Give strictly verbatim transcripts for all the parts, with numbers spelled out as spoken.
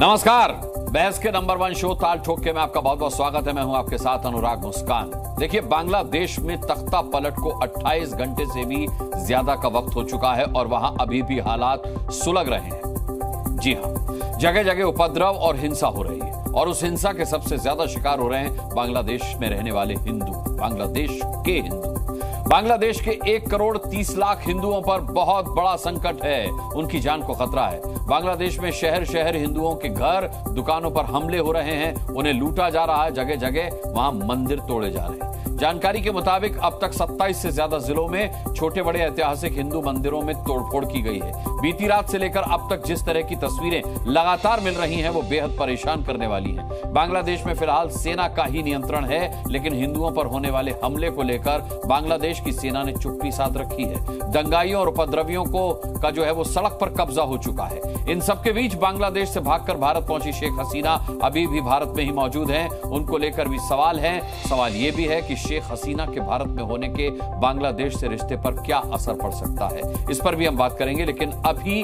नमस्कार, बहस के नंबर वन शो ताल ठोक के में आपका बहुत बहुत स्वागत है। मैं हूं आपके साथ अनुराग मुस्कान। देखिए, बांग्लादेश में तख्ता पलट को अट्ठाईस घंटे से भी ज्यादा का वक्त हो चुका है और वहां अभी भी हालात सुलग रहे हैं। जी हां, जगह जगह उपद्रव और हिंसा हो रही है और उस हिंसा के सबसे ज्यादा शिकार हो रहे हैं बांग्लादेश में रहने वाले हिंदू, बांग्लादेश के हिंदू। बांग्लादेश के एक करोड़ तीस लाख हिंदुओं पर बहुत बड़ा संकट है, उनकी जान को खतरा है। बांग्लादेश में शहर शहर हिंदुओं के घर, दुकानों पर हमले हो रहे हैं, उन्हें लूटा जा रहा है, जगह जगह वहां मंदिर तोड़े जा रहे हैं। जानकारी के मुताबिक अब तक सत्ताईस से ज्यादा जिलों में छोटे बड़े ऐतिहासिक हिंदू मंदिरों में तोड़फोड़ की गई है। बीती रात से लेकर अब तक जिस तरह की तस्वीरें लगातार मिल रही हैं वो बेहद परेशान करने वाली हैं। बांग्लादेश में फिलहाल सेना का ही नियंत्रण है, लेकिन हिंदुओं पर होने वाले हमले को लेकर बांग्लादेश की सेना ने चुप्पी साध रखी है। दंगाइयों और उपद्रवियों को का जो है वो सड़क पर कब्जा हो चुका है। इन सबके बीच बांग्लादेश से भागकर भारत पहुंची शेख हसीना अभी भी भारत में ही मौजूद हैं। उनको लेकर भी सवाल हैं। सवाल ये भी है कि शेख हसीना के भारत में होने के बांग्लादेश से रिश्ते पर क्या असर पड़ सकता है, इस पर भी हम बात करेंगे। लेकिन अभी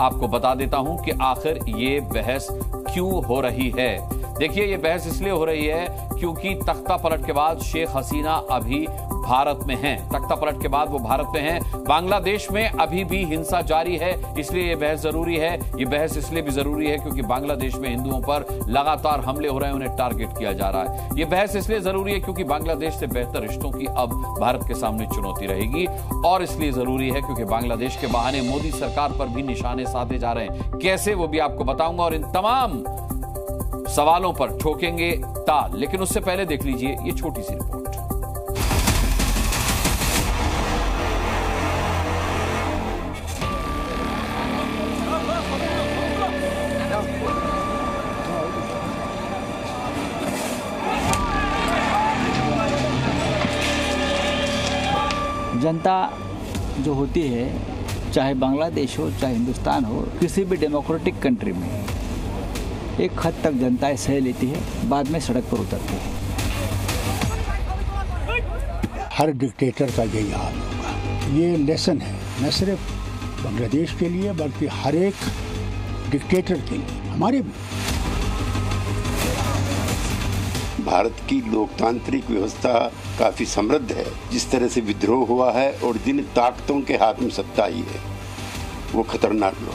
आपको बता देता हूं कि आखिर ये बहस क्यों हो रही है। देखिए, ये बहस इसलिए हो रही है क्योंकि तख्ता पलट के बाद शेख हसीना अभी भारत में हैं। तख्ता पलट के बाद वो भारत में हैं। बांग्लादेश में अभी भी हिंसा जारी है, इसलिए ये बहस जरूरी है। ये बहस इसलिए भी जरूरी है क्योंकि बांग्लादेश में हिंदुओं पर लगातार हमले हो रहे हैं, उन्हें टारगेट किया जा रहा है। ये बहस इसलिए जरूरी है क्योंकि बांग्लादेश से बेहतर रिश्तों की अब भारत के सामने चुनौती रहेगी और इसलिए जरूरी है क्योंकि बांग्लादेश के बहाने मोदी सरकार पर भी निशाने साधे जा रहे हैं। कैसे, वो भी आपको बताऊंगा और इन तमाम सवालों पर ठोकेंगे ताल। लेकिन उससे पहले देख लीजिए ये छोटी सी रिपोर्ट। जनता जो होती है, चाहे बांग्लादेश हो चाहे हिंदुस्तान हो, किसी भी डेमोक्रेटिक कंट्री में एक हद तक जनता सह लेती है, बाद में सड़क पर उतरती है। हर डिक्टेटर का यही हाल होगा। ये लेसन है न सिर्फ बांग्लादेश के लिए बल्कि हर एक डिक्टेटर के लिए, हमारे भारत की लोकतांत्रिक व्यवस्था काफ़ी समृद्ध है। जिस तरह से विद्रोह हुआ है और जिन ताकतों के हाथ में सत्ता आई है वो खतरनाक लोग।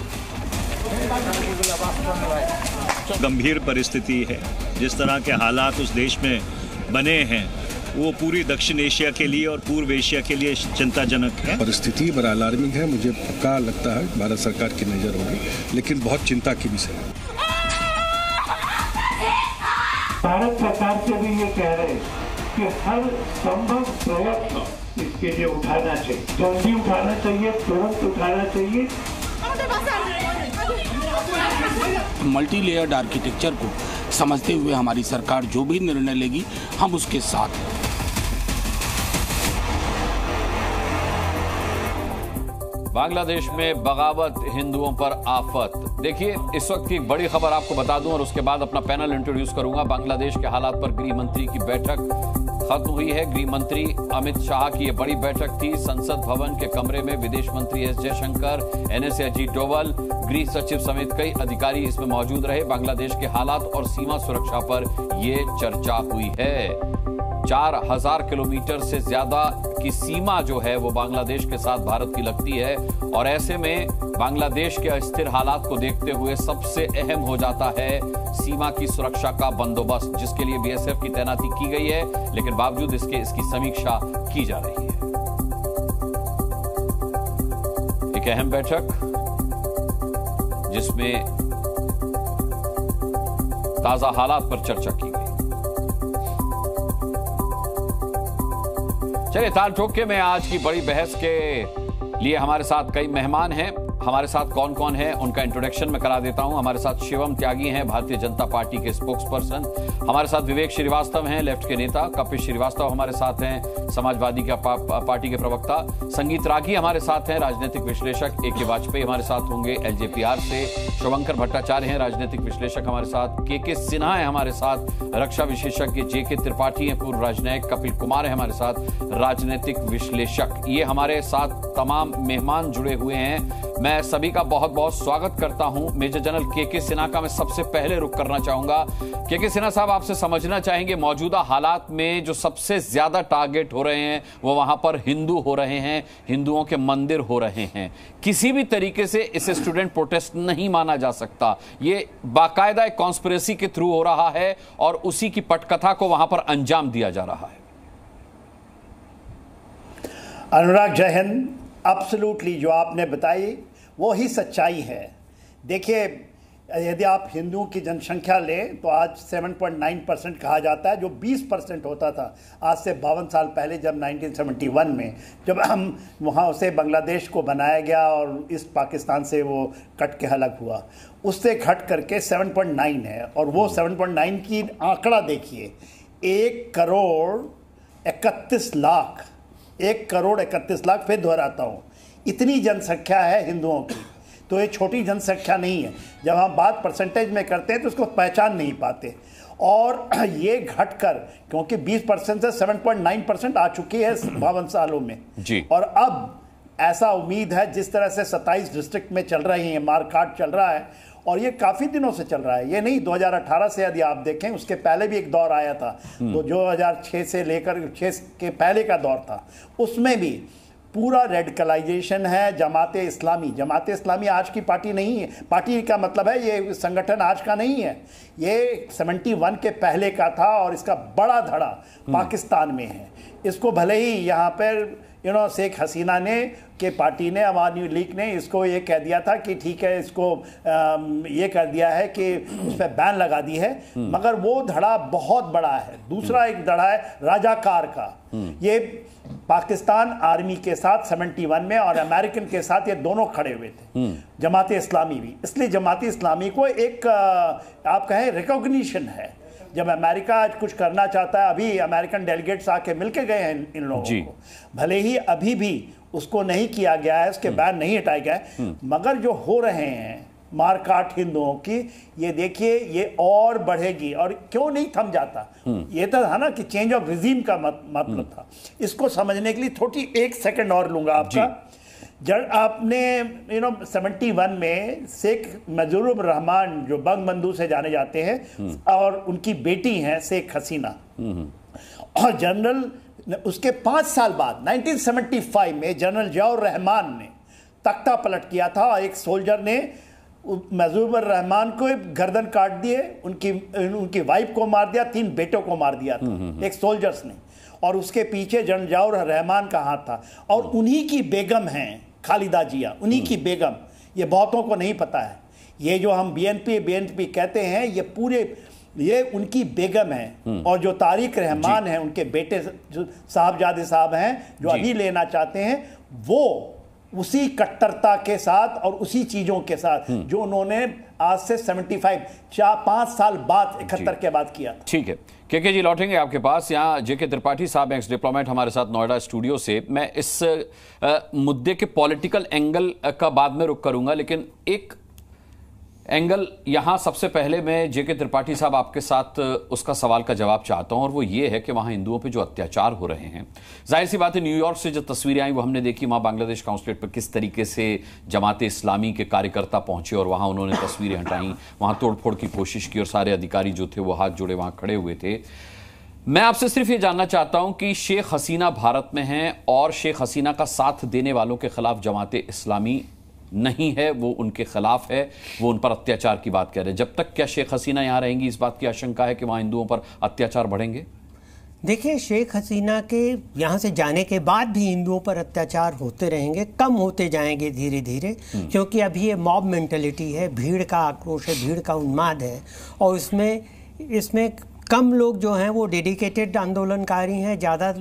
गंभीर परिस्थिति है, जिस तरह के हालात उस देश में बने हैं वो पूरी दक्षिण एशिया के लिए और पूर्व एशिया के लिए चिंताजनक है। परिस्थिति बड़ा अलार्मिंग है। मुझे पक्का लगता है भारत सरकार की नज़र होगी, लेकिन बहुत चिंता की विषय है। भारत सरकार से भी ये कह रहे हैं कि हर संभव प्रयत्न इसके लिए उठाना चाहिए, जल्दी उठाना चाहिए, तुरंत उठाना चाहिए। मल्टी लेयर्ड आर्किटेक्चर को समझते हुए हमारी सरकार जो भी निर्णय लेगी हम उसके साथ हैं। बांग्लादेश में बगावत, हिंदुओं पर आफत। देखिए, इस वक्त की बड़ी खबर आपको बता दूं और उसके बाद अपना पैनल इंट्रोड्यूस करूंगा। बांग्लादेश के हालात पर गृह मंत्री की बैठक खत्म हुई है। गृह मंत्री अमित शाह की यह बड़ी बैठक थी। संसद भवन के कमरे में विदेश मंत्री एस जयशंकर, एनएसए अजीत डोवाल, गृह सचिव समेत कई अधिकारी इसमें मौजूद रहे। बांग्लादेश के हालात और सीमा सुरक्षा पर यह चर्चा हुई है। चार हजार किलोमीटर से ज्यादा की सीमा जो है वो बांग्लादेश के साथ भारत की लगती है और ऐसे में बांग्लादेश के अस्थिर हालात को देखते हुए सबसे अहम हो जाता है सीमा की सुरक्षा का बंदोबस्त, जिसके लिए बीएसएफ की तैनाती की गई है। लेकिन बावजूद इसके इसकी समीक्षा की जा रही है। एक अहम बैठक जिसमें ताजा हालात पर चर्चा की गई। चलिए, ताल ठोक के में आज की बड़ी बहस के लिए हमारे साथ कई मेहमान हैं। हमारे साथ कौन कौन है उनका इंट्रोडक्शन मैं करा देता हूं। हमारे साथ शिवम त्यागी हैं, भारतीय जनता पार्टी के स्पोक्सपर्सन। हमारे साथ विवेक श्रीवास्तव हैं, लेफ्ट के नेता। कपिल श्रीवास्तव हमारे साथ हैं, समाजवादी का पा, पा, पार्टी के प्रवक्ता। संगीत रागी हमारे साथ हैं, राजनीतिक विश्लेषक। ए के वाजपेयी हमारे साथ होंगे एलजेपीआर से। शुभंकर भट्टाचार्य हैं, राजनीतिक विश्लेषक हमारे साथ। के के सिन्हा है हमारे साथ, रक्षा विशेषज्ञ। जे के त्रिपाठी हैं, पूर्व राजनयिक। कपिल कुमार है हमारे साथ, राजनीतिक विश्लेषक। ये हमारे साथ तमाम मेहमान जुड़े हुए हैं। मैं सभी का बहुत बहुत स्वागत करता हूं। मेजर जनरल के के सिन्हा का मैं सबसे पहले रुख करना चाहूंगा। के के सिन्हा साहब, आपसे समझना चाहेंगे मौजूदा हालात में जो सबसे ज्यादा टारगेट हो रहे हैं वो वहां पर हिंदू हो रहे हैं, हिंदुओं के मंदिर हो रहे हैं। किसी भी तरीके से इसे स्टूडेंट प्रोटेस्ट नहीं माना जा सकता। ये बाकायदा एक कॉन्स्पिरेसी के थ्रू हो रहा है और उसी की पटकथा को वहां पर अंजाम दिया जा रहा है। अनुराग, जय हिंद। एब्सोल्युटली जो आपने बताई वो ही सच्चाई है। देखिए, यदि आप हिंदुओं की जनसंख्या लें तो आज सात पॉइंट नौ परसेंट कहा जाता है, जो बीस परसेंट होता था आज से बावन साल पहले, जब उन्नीस सौ इकहत्तर में जब हम वहाँ उसे बांग्लादेश को बनाया गया और इस पाकिस्तान से वो कट के अलग हुआ, उससे घट करके सात पॉइंट नौ है। और वो सात पॉइंट नौ की आंकड़ा देखिए, एक करोड़ इकतीस लाख एक करोड़ इकतीस लाख फिर दोहराता हूँ, इतनी जनसंख्या है हिंदुओं की। तो ये छोटी जनसंख्या नहीं है। जब हम बात परसेंटेज में करते हैं तो उसको पहचान नहीं पाते। और ये घटकर, क्योंकि बीस परसेंट से सात पॉइंट नौ परसेंट आ चुकी है बावन सालों में जी। और अब ऐसा उम्मीद है, जिस तरह से सत्ताईस डिस्ट्रिक्ट में चल रही है, मारकाट चल रहा है और ये काफ़ी दिनों से चल रहा है। ये नहीं, दो हज़ार अठारह से यदि आप देखें, उसके पहले भी एक दौर आया था, तो दो हज़ार छह से लेकर छह के पहले का दौर था, उसमें भी पूरा रेडिकलाइजेशन है। जमाते इस्लामी जमाते इस्लामी आज की पार्टी नहीं है। पार्टी का मतलब है ये संगठन आज का नहीं है, ये इकहत्तर के पहले का था और इसका बड़ा धड़ा पाकिस्तान में है। इसको भले ही यहाँ पर यू नो शेख हसीना ने के पार्टी ने, अवामी लीग ने इसको ये कह दिया था कि ठीक है, इसको ये कर दिया है कि उस पर बैन लगा दी है, मगर वो धड़ा बहुत बड़ा है। दूसरा एक धड़ा है राजाकार का। ये पाकिस्तान आर्मी के साथ सेवेंटी वन में और अमेरिकन के साथ ये दोनों खड़े हुए थे, जमाते इस्लामी भी। इसलिए जमाते इस्लामी को एक आप कहें रिकॉग्निशन है। जब अमेरिका आज कुछ करना चाहता है, अभी अमेरिकन डेलीगेट्स आके मिल के गए हैं इन लोगों को, भले ही अभी भी उसको नहीं किया गया है, उसके बैन नहीं हटाए गए, मगर जो हो रहे हैं मारकाट हिंदुओं की, ये देखिए ये और बढ़ेगी। और क्यों नहीं थम जाता, ये तो था ना कि चेंज ऑफ रिजीम का मत, मतलब था। इसको समझने के लिए थोड़ी एक सेकेंड और लूंगा आपका। जब आपने यू नो सेवेंटी वन में शेख मुजीबुर रहमान, जो बंगबंधु से जाने जाते हैं, और उनकी बेटी हैं शेख हसीना, और जनरल उसके पाँच साल बाद उन्नीस सौ पचहत्तर में जनरल जियाउर रहमान ने तख्ता पलट किया था और एक सोल्जर ने मुजीबुर रहमान को गर्दन काट दिए, उनकी उनकी वाइफ को मार दिया, तीन बेटों को मार दिया था एक सोल्जर्स ने। और उसके पीछे जनरल जियाउर रहमान का हाथ था। और उन्हीं की बेगम हैं खालिदा जिया, उन्हीं की बेगम। ये बहुतों को नहीं पता है, ये जो हम बीएनपी बीएनपी कहते हैं, ये पूरे ये उनकी बेगम है। और जो तारिक रहमान है, उनके बेटे साहबजादे साहब हैं, जो अभी लेना चाहते हैं, वो उसी कट्टरता के साथ और उसी चीज़ों के साथ जो उन्होंने आज से पचहत्तर चार पाँच साल बाद इकहत्तर के बाद किया था। ठीक है के के जी, लौटेंगे आपके पास। यहाँ जे के त्रिपाठी साहब, एक्स डिप्लोमेट, हमारे साथ नोएडा स्टूडियो से। मैं इस आ, मुद्दे के पॉलिटिकल एंगल का बाद में रुख करूंगा, लेकिन एक एंगल यहाँ सबसे पहले मैं जे के त्रिपाठी साहब आपके साथ उसका सवाल का जवाब चाहता हूँ, और वो ये है कि वहाँ हिंदुओं पे जो अत्याचार हो रहे हैं, जाहिर सी बात है न्यूयॉर्क से जो तस्वीरें आई वो हमने देखी, वहाँ बांग्लादेश काउंसलेट पर किस तरीके से जमात इस्लामी के कार्यकर्ता पहुँचे और वहाँ उन्होंने तस्वीरें हटाई, वहाँ तोड़फोड़ की कोशिश की और सारे अधिकारी जो थे वो हाथ जोड़े वहाँ खड़े हुए थे। मैं आपसे सिर्फ ये जानना चाहता हूं कि शेख हसीना भारत में हैं और शेख हसीना का साथ देने वालों के खिलाफ जमात इस्लामी नहीं है, वो उनके खिलाफ है, वो उन पर अत्याचार की बात कर रहे हैं। जब तक क्या शेख हसीना यहाँ रहेंगी, इस बात की आशंका है कि वहाँ हिंदुओं पर अत्याचार बढ़ेंगे? देखिए, शेख हसीना के यहाँ से जाने के बाद भी हिंदुओं पर अत्याचार होते रहेंगे, कम होते जाएंगे धीरे धीरे, क्योंकि अभी ये मॉब मेंटेलिटी है, भीड़ का आक्रोश है, भीड़ का उन्माद है, और उसमें इसमें कम लोग जो हैं वो डेडिकेटेड आंदोलनकारी हैं, ज़्यादा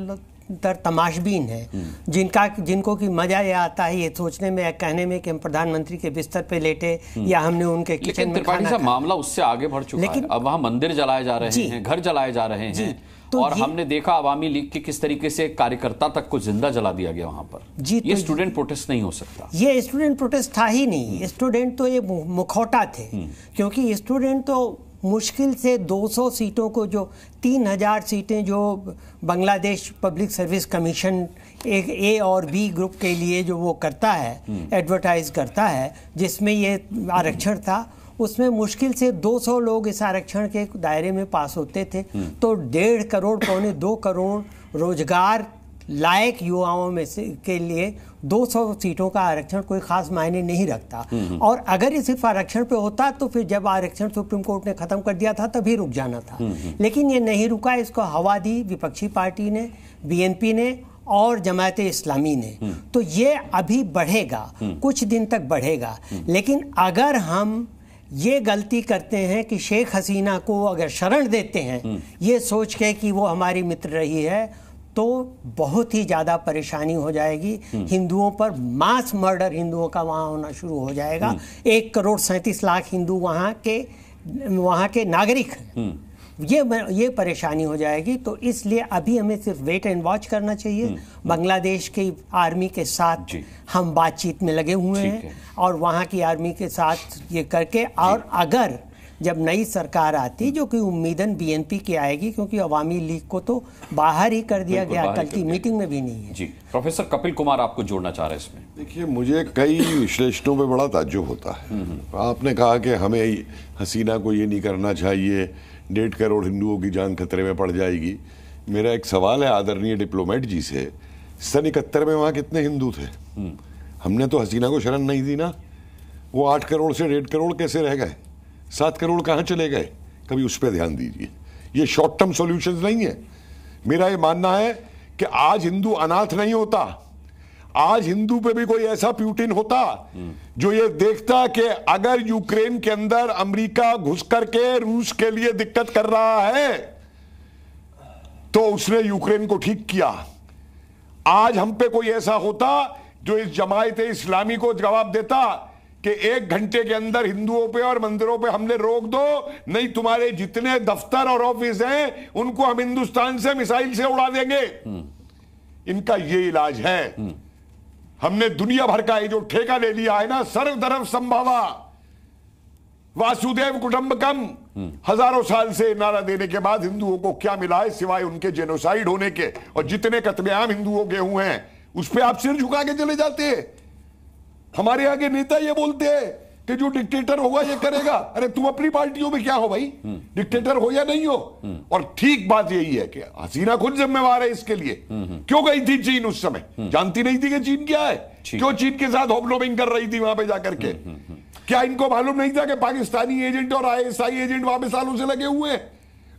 तर तमाशबीन है, जिनका जिनको की मजा यह आता है ये सोचने में, कहने में कि हम प्रधानमंत्री के बिस्तर पे लेटे या हमने उनके किचन में खाना खाया। मामला उससे आगे बढ़ चुका है, अब वहाँ मंदिर जलाए जा रहे हैं, घर जलाए जा रहे हैं, तो और हमने देखा अवामी लीग के किस तरीके से कार्यकर्ता तक को जिंदा जला दिया गया वहां पर जी। ये तो स्टूडेंट प्रोटेस्ट नहीं हो सकता, ये स्टूडेंट प्रोटेस्ट था ही नहीं। स्टूडेंट तो ये मुखौटा थे, क्योंकि स्टूडेंट तो मुश्किल से दो सौ सीटों को, जो तीन हज़ार सीटें जो बांग्लादेश पब्लिक सर्विस कमीशन एक ए और बी ग्रुप के लिए जो वो करता है, एडवर्टाइज करता है, जिसमें ये आरक्षण था, उसमें मुश्किल से दो सौ लोग इस आरक्षण के दायरे में पास होते थे। तो डेढ़ करोड़ पौने दो करोड़ रोजगार लायक युवाओं में से के लिए दो सौ सीटों का आरक्षण कोई खास मायने नहीं रखता। और अगर ये सिर्फ आरक्षण पे होता तो फिर जब आरक्षण सुप्रीम कोर्ट ने खत्म कर दिया था तभी रुक जाना था, लेकिन ये नहीं रुका। इसको हवा दी विपक्षी पार्टी ने, बीएनपी ने और जमाते इस्लामी ने। तो ये अभी बढ़ेगा, कुछ दिन तक बढ़ेगा। लेकिन अगर हम ये गलती करते हैं कि शेख हसीना को अगर शरण देते हैं ये सोच के कि वो हमारी मित्र रही है, तो बहुत ही ज़्यादा परेशानी हो जाएगी हिंदुओं पर। मास मर्डर हिंदुओं का वहाँ होना शुरू हो जाएगा। एक करोड़ सैंतीस लाख हिंदू वहाँ के वहाँ के नागरिक हैं। ये ये परेशानी हो जाएगी। तो इसलिए अभी हमें सिर्फ वेट एंड वॉच करना चाहिए। बांग्लादेश की आर्मी के साथ हम बातचीत में लगे हुए हैं और वहाँ की आर्मी के साथ ये करके, और अगर जब नई सरकार आती, जो कि उम्मीदन बीएनपी की आएगी, क्योंकि अवामी लीग को तो बाहर ही कर दिया गया, कल की मीटिंग में भी नहीं है। जी प्रोफेसर कपिल कुमार, आपको जोड़ना चाह रहे हैं इसमें? देखिए, मुझे कई विश्लेषणों पे बड़ा ताज्जुब होता है। आपने कहा कि हमें हसीना को ये नहीं करना चाहिए, डेढ़ करोड़ हिंदुओं की जान खतरे में पड़ जाएगी। मेरा एक सवाल है आदरणीय डिप्लोमेट जी से, सन इकहत्तर में वहाँ कितने हिंदू थे? हमने तो हसीना को शरण नहीं दी ना। वो आठ करोड़ से डेढ़ करोड़ कैसे रह गए? सात करोड़ कहाँ चले गए? कभी उस पर ध्यान दीजिए। ये शॉर्ट टर्म सॉल्यूशंस नहीं है। मेरा ये मानना है कि आज हिंदू अनाथ नहीं होता। आज हिंदू पे भी कोई ऐसा प्यूटिन होता जो ये देखता कि अगर यूक्रेन के अंदर अमेरिका घुस करके रूस के लिए दिक्कत कर रहा है तो उसने यूक्रेन को ठीक किया। आज हम पे कोई ऐसा होता जो इस जमात इस्लामी को जवाब देता कि एक घंटे के अंदर हिंदुओं पे और मंदिरों पे हमले रोक दो, नहीं तुम्हारे जितने दफ्तर और ऑफिस हैं उनको हम हिंदुस्तान से मिसाइल से उड़ा देंगे। इनका ये इलाज है। हमने दुनिया भर का ये जो ठेका ले लिया है ना, सर्व धर्म संभावा वासुदेव कुटुंबकम, हजारों साल से नारा देने के बाद हिंदुओं को क्या मिला है सिवाय उनके जेनोसाइड होने के? और जितने कत्लेआम हिंदुओं के हुए हैं उस पर आप सिर झुका के चले जाते हैं। हमारे आगे नेता ये बोलते हैं कि जो डिक्टेटर होगा ये करेगा। अरे तुम अपनी पार्टियों में क्या हो भाई, डिक्टेटर हो या नहीं हो? और ठीक बात यही है कि हसीना खुद जिम्मेवार है इसके लिए। क्यों गई थी चीन उस समय? जानती नहीं थी कि चीन क्या है? क्यों चीन के साथ होबलोबिंग कर रही थी वहां पे जाकर के? क्या इनको मालूम नहीं था कि पाकिस्तानी एजेंट और आईएसआई एजेंट वहां पे सालों से लगे हुए हैं?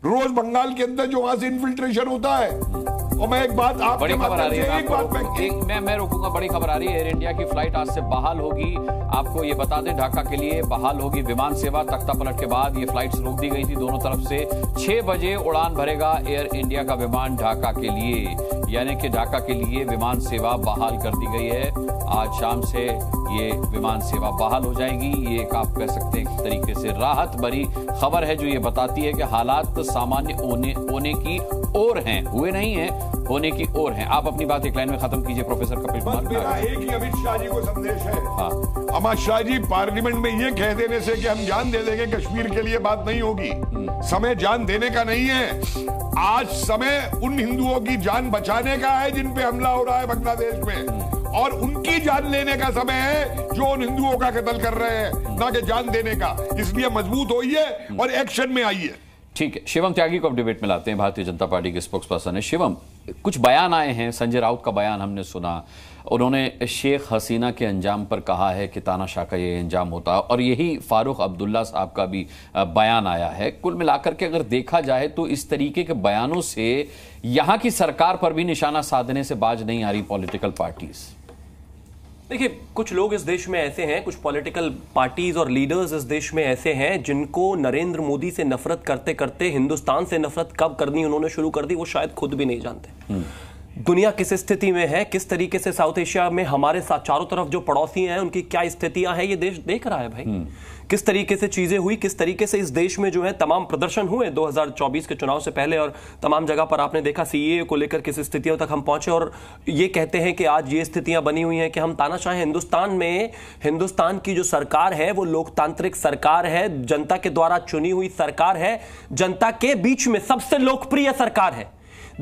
रोज बंगाल के अंदर जो वहां से इन्फिल्ट्रेशन होता है। और मैं एक बात आप बड़ी खबर आ रही है, एक बात मैं एक मैं मैं रोकूंगा। बड़ी खबर आ रही है, एयर इंडिया की फ्लाइट आज से बहाल होगी। आपको ये बता दें, ढाका के लिए बहाल होगी विमान सेवा। तख्ता पलट के बाद ये फ्लाइट्स रोक दी गई थी दोनों तरफ से। छह बजे उड़ान भरेगा एयर इंडिया का विमान ढाका के लिए, यानी कि ढाका के लिए विमान सेवा बहाल कर दी गई है। आज शाम से ये विमान सेवा बहाल हो जाएगी। ये एक आप कह सकते हैं एक तरीके से राहत भरी खबर है, जो ये बताती है कि हालात सामान्य होने होने की ओर हैं, हुए नहीं है, होने की ओर हैं। आप अपनी बात एक लाइन में खत्म कीजिए प्रोफेसर कपिल कुमार। मेरा एक ही अमित शाह जी को संदेश है। हाँ, अमित शाह जी पार्लियामेंट में ये कह देने से कि हम जान दे देंगे कश्मीर के लिए बात नहीं होगी। समय जान देने का नहीं है। आज समय उन हिंदुओं की जान बचाने का है जिन पे हमला हो रहा है बांग्लादेश में, और उनकी जान लेने का समय है जो उन हिंदुओं का कत्ल कर रहे हैं, ना कि जान देने का। इसलिए मजबूत होइए और एक्शन में आइए। ठीक है, शिवम त्यागी को अब डिबेट में लाते हैं। भारतीय जनता पार्टी के स्पोक्सपर्सन है शिवम। कुछ बयान आए हैं, संजय राउत का बयान हमने सुना। उन्होंने शेख हसीना के अंजाम पर कहा है कि तानाशाह का ये अंजाम होता, और यही फारूक अब्दुल्ला साहब का भी बयान आया है। कुल मिलाकर के अगर देखा जाए तो इस तरीके के बयानों से यहाँ की सरकार पर भी निशाना साधने से बाज नहीं आ रही पॉलिटिकल पार्टीज। देखिए, कुछ लोग इस देश में ऐसे हैं, कुछ पॉलिटिकल पार्टीज़ और लीडर्स इस देश में ऐसे हैं जिनको नरेंद्र मोदी से नफरत करते करते हिंदुस्तान से नफरत कब करनी उन्होंने शुरू कर दी वो शायद खुद भी नहीं जानते। दुनिया किस स्थिति में है, किस तरीके से साउथ एशिया में हमारे साथ चारों तरफ जो पड़ोसी हैं उनकी क्या स्थितियां हैं, ये देश देख रहा है भाई। किस तरीके से चीज़ें हुई, किस तरीके से इस देश में जो है तमाम प्रदर्शन हुए दो हज़ार चौबीस के चुनाव से पहले, और तमाम जगह पर आपने देखा सीए को लेकर किस स्थितियों तक हम पहुंचे। और ये कहते हैं कि आज ये स्थितियां बनी हुई हैं कि हम तानाशाह हैं हिंदुस्तान में। हिंदुस्तान की जो सरकार है वो लोकतांत्रिक सरकार है, जनता के द्वारा चुनी हुई सरकार है, जनता के बीच में सबसे लोकप्रिय सरकार है।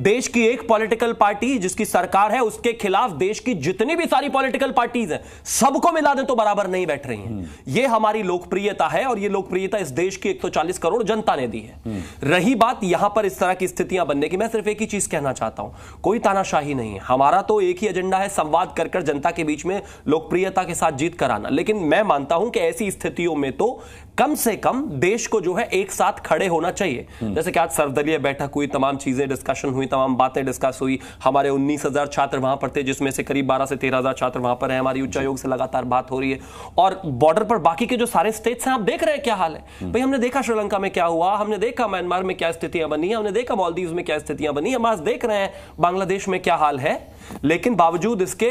देश की एक पॉलिटिकल पार्टी जिसकी सरकार है उसके खिलाफ देश की जितनी भी सारी पॉलिटिकल पार्टीज हैं सबको मिला दें तो बराबर नहीं बैठ रही हैं। ये हमारी लोकप्रियता है और ये लोकप्रियता इस देश की एक सौ चालीस करोड़ जनता ने दी है। रही बात यहां पर इस तरह की स्थितियां बनने की, मैं सिर्फ एक ही चीज कहना चाहता हूं, कोई तानाशाही नहीं है। हमारा तो एक ही एजेंडा है, संवाद कर कर जनता के बीच में लोकप्रियता के साथ जीत कराना। लेकिन मैं मानता हूं कि ऐसी स्थितियों में तो कम से कम देश को जो है एक साथ खड़े होना चाहिए। जैसे कि आज सर्वदलीय बैठक हुई, तमाम चीजें डिस्कशन हुई, तमाम बातें डिस्कस हुई। हमारे उन्नीस हज़ार छात्र वहां पर थे, जिसमें से करीब बारह से तेरह हज़ार छात्र वहां पर हैं। हमारी उच्चायोग से लगातार बात हो रही है और बॉर्डर पर बाकी के जो सारे स्टेट्स हैं आप देख रहे हैं क्या हाल है। भाई हमने देखा श्रीलंका में क्या हुआ, हमने देखा म्यांमार में क्या स्थितियां बनी है, हमने देखा मालदीव में क्या स्थितियां बनी, हम आज देख रहे हैं बांग्लादेश में क्या हाल है। लेकिन बावजूद इसके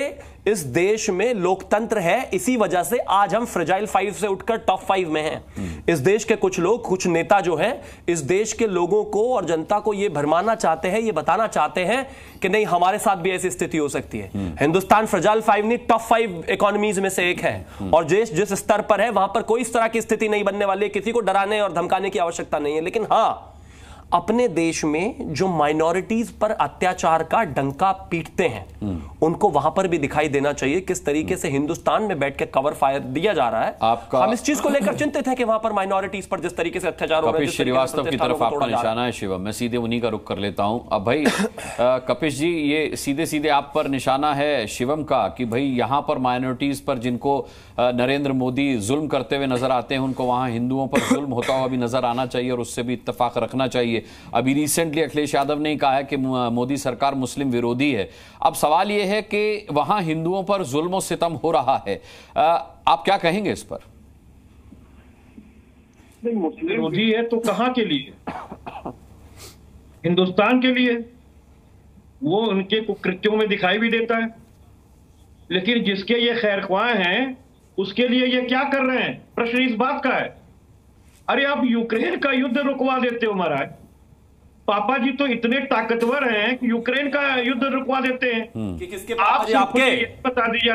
इस देश में लोकतंत्र है, इसी वजह से आज हम फ्रेजाइल फाइव से उठकर टॉप फाइव में हैं। इस देश के कुछ लोग, कुछ नेता जो हैं इस देश के लोगों को और जनता को यह भरमाना चाहते हैं, यह बताना चाहते हैं कि नहीं हमारे साथ भी ऐसी स्थिति हो सकती है। हिंदुस्तान फ्रेजाइल फाइव नहीं टॉप फाइव इकोनॉमीज में से एक है और देश जिस स्तर पर है वहां पर कोई इस तरह की स्थिति नहीं बनने वाली है। किसी को डराने और धमकाने की आवश्यकता नहीं है। लेकिन हाँ, अपने देश में जो माइनॉरिटीज पर अत्याचार का डंका पीटते हैं उनको वहां पर भी दिखाई देना चाहिए किस तरीके से हिंदुस्तान में बैठ के कवर फायर दिया जा रहा है। आपका हम इस चीज को लेकर चिंतित हैं कि वहां पर माइनॉरिटीज पर जिस तरीके से अत्याचार हो रहा है। कपिल श्रीवास्तव की तरफ आपका निशाना है शिवम, मैं सीधे उन्हीं का रुख कर लेता हूं। अब भाई कपिल जी, ये सीधे सीधे आप पर निशाना है शिवम का कि भाई यहां पर माइनॉरिटीज पर जिनको नरेंद्र मोदी जुल्म करते हुए नजर आते हैं उनको वहां हिंदुओं पर जुल्म होता हुआ भी नजर आना चाहिए और उससे भी इत्तेफाक रखना चाहिए। अभी रिसेंटली अखिलेश यादव ने कहा है कि मोदी सरकार मुस्लिम विरोधी है। अब सवाल यह है कि वहां हिंदुओं पर जुल्म और सितम हो रहा है, आप क्या कहेंगे इस पर? नहीं, मुस्लिम विरोधी है तो कहां के लिए? हिंदुस्तान के लिए। वो उनके कुकृत्यों में दिखाई भी देता है, लेकिन जिसके ये खैरख्वाह हैं उसके लिए ये क्या कर रहे हैं, प्रश्न इस बात का है। अरे आप यूक्रेन का युद्ध रुकवा देते हो महाराज, पापा जी तो इतने ताकतवर हैं कि यूक्रेन का युद्ध रुकवा देते हैं कि किसके पापा जी आपके बता दीजिए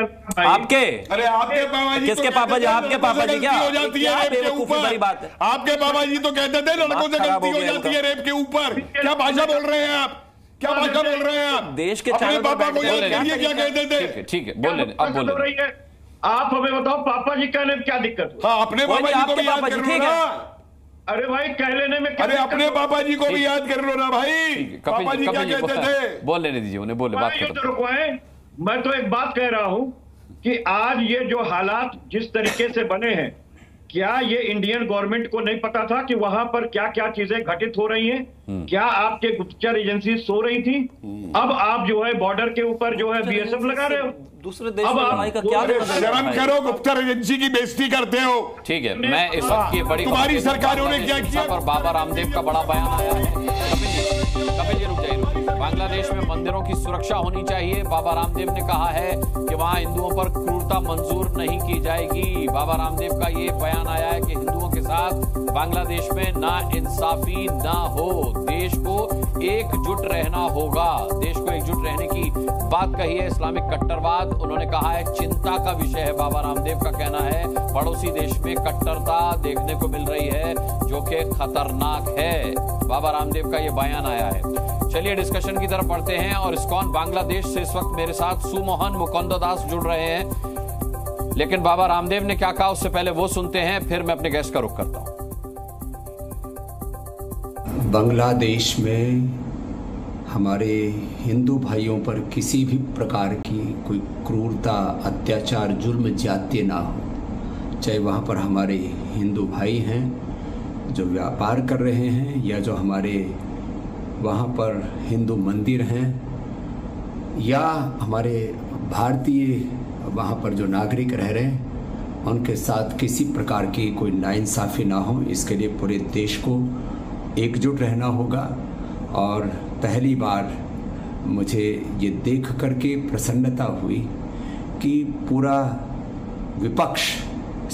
आपके अरे आपके पापा जी किसके पापा जी आपके पापा जी क्या हो जाती है रेप के ऊपर? आपके पापा जी तो कहते थे लड़कों से गलती हो जाती है रेप के ऊपर। क्या भाषा बोल रहे हैं आप, क्या भाषा बोल रहे हैं आप? देश के अपने पापा को याद करिए क्या कहते थे। ठीक है, बोल लेने अब बोल रही है आप, हमें बताओ पापा जी कहने में क्या दिक्कत हो? हाँ, अपने पापा जी को भी याद कर लो ना। अरे भाई कह लेने में क्या, अरे अपने पापा जी को भी याद कर लो ना भाई, पापा जी क्या कहते थे। बोल लेने दीजिए उन्हें, बोले बात करते रुकवाएं। मैं तो एक बात कह रहा हूँ कि आज ये जो हालात जिस तरीके से बने हैं, क्या ये इंडियन गवर्नमेंट को नहीं पता था कि वहां पर क्या क्या चीजें घटित हो रही हैं? क्या आपके गुप्तचर एजेंसी सो रही थी? अब आप जो है बॉर्डर के ऊपर जो है बीएसएफ लगा रहे हो, दूसरे देश में का क्या शर्म करो, गुप्तचर एजेंसी की बेइज्जती करते हो। ठीक है, मैं इस वक्त ये बड़ी तुम्हारी सरकारों ने क्या किया और बाबा रामदेव का बड़ा बयान आया है। कपिल जी रुक जाइए, बांग्लादेश में मंदिरों की सुरक्षा होनी चाहिए, बाबा रामदेव ने कहा है कि वहां हिंदुओं पर क्रूरता मंजूर नहीं की जाएगी। बाबा रामदेव का ये बयान आया है कि हिंदुओं के साथ बांग्लादेश में ना इंसाफी ना हो, देश को एकजुट रहना होगा। देश को एकजुट रहने की बात कही है, इस्लामिक कट्टरवाद उन्होंने कहा है चिंता का विषय है। बाबा रामदेव का कहना है पड़ोसी देश में कट्टरता देखने को मिल रही है जो कि खतरनाक है। बाबा रामदेव का यह बयान आया है। चलिए डिस्कशन की तरफ बढ़ते हैं और इस्कॉन बांग्लादेश से इस वक्त मेरे साथ सुमोहन मुकुंद दास जुड़ रहे हैं। लेकिन बाबा रामदेव ने क्या कहा उससे पहले वो सुनते हैं, फिर मैं अपने गेस्ट का रुख करता हूं। बांग्लादेश में हमारे हिंदू भाइयों पर किसी भी प्रकार की कोई क्रूरता, अत्याचार, जुल्म, ज्यादती ना हो, चाहे वहाँ पर हमारे हिंदू भाई हैं जो व्यापार कर रहे हैं या जो हमारे वहाँ पर हिंदू मंदिर हैं या हमारे भारतीय वहाँ पर जो नागरिक रह रहे हैं उनके साथ किसी प्रकार की कोई नाइंसाफ़ी ना हो। इसके लिए पूरे देश को एकजुट रहना होगा और पहली बार मुझे ये देख करके प्रसन्नता हुई कि पूरा विपक्ष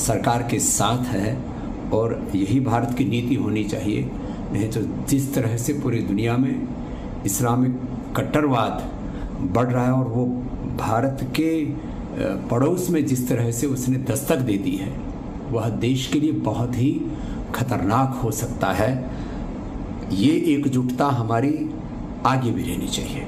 सरकार के साथ है और यही भारत की नीति होनी चाहिए। नहीं तो जिस तरह से पूरी दुनिया में इस्लामिक कट्टरवाद बढ़ रहा है और वो भारत के पड़ोस में जिस तरह से उसने दस्तक दे दी है वह देश के लिए बहुत ही खतरनाक हो सकता है। ये एकजुटता हमारी आगे भी रहनी चाहिए।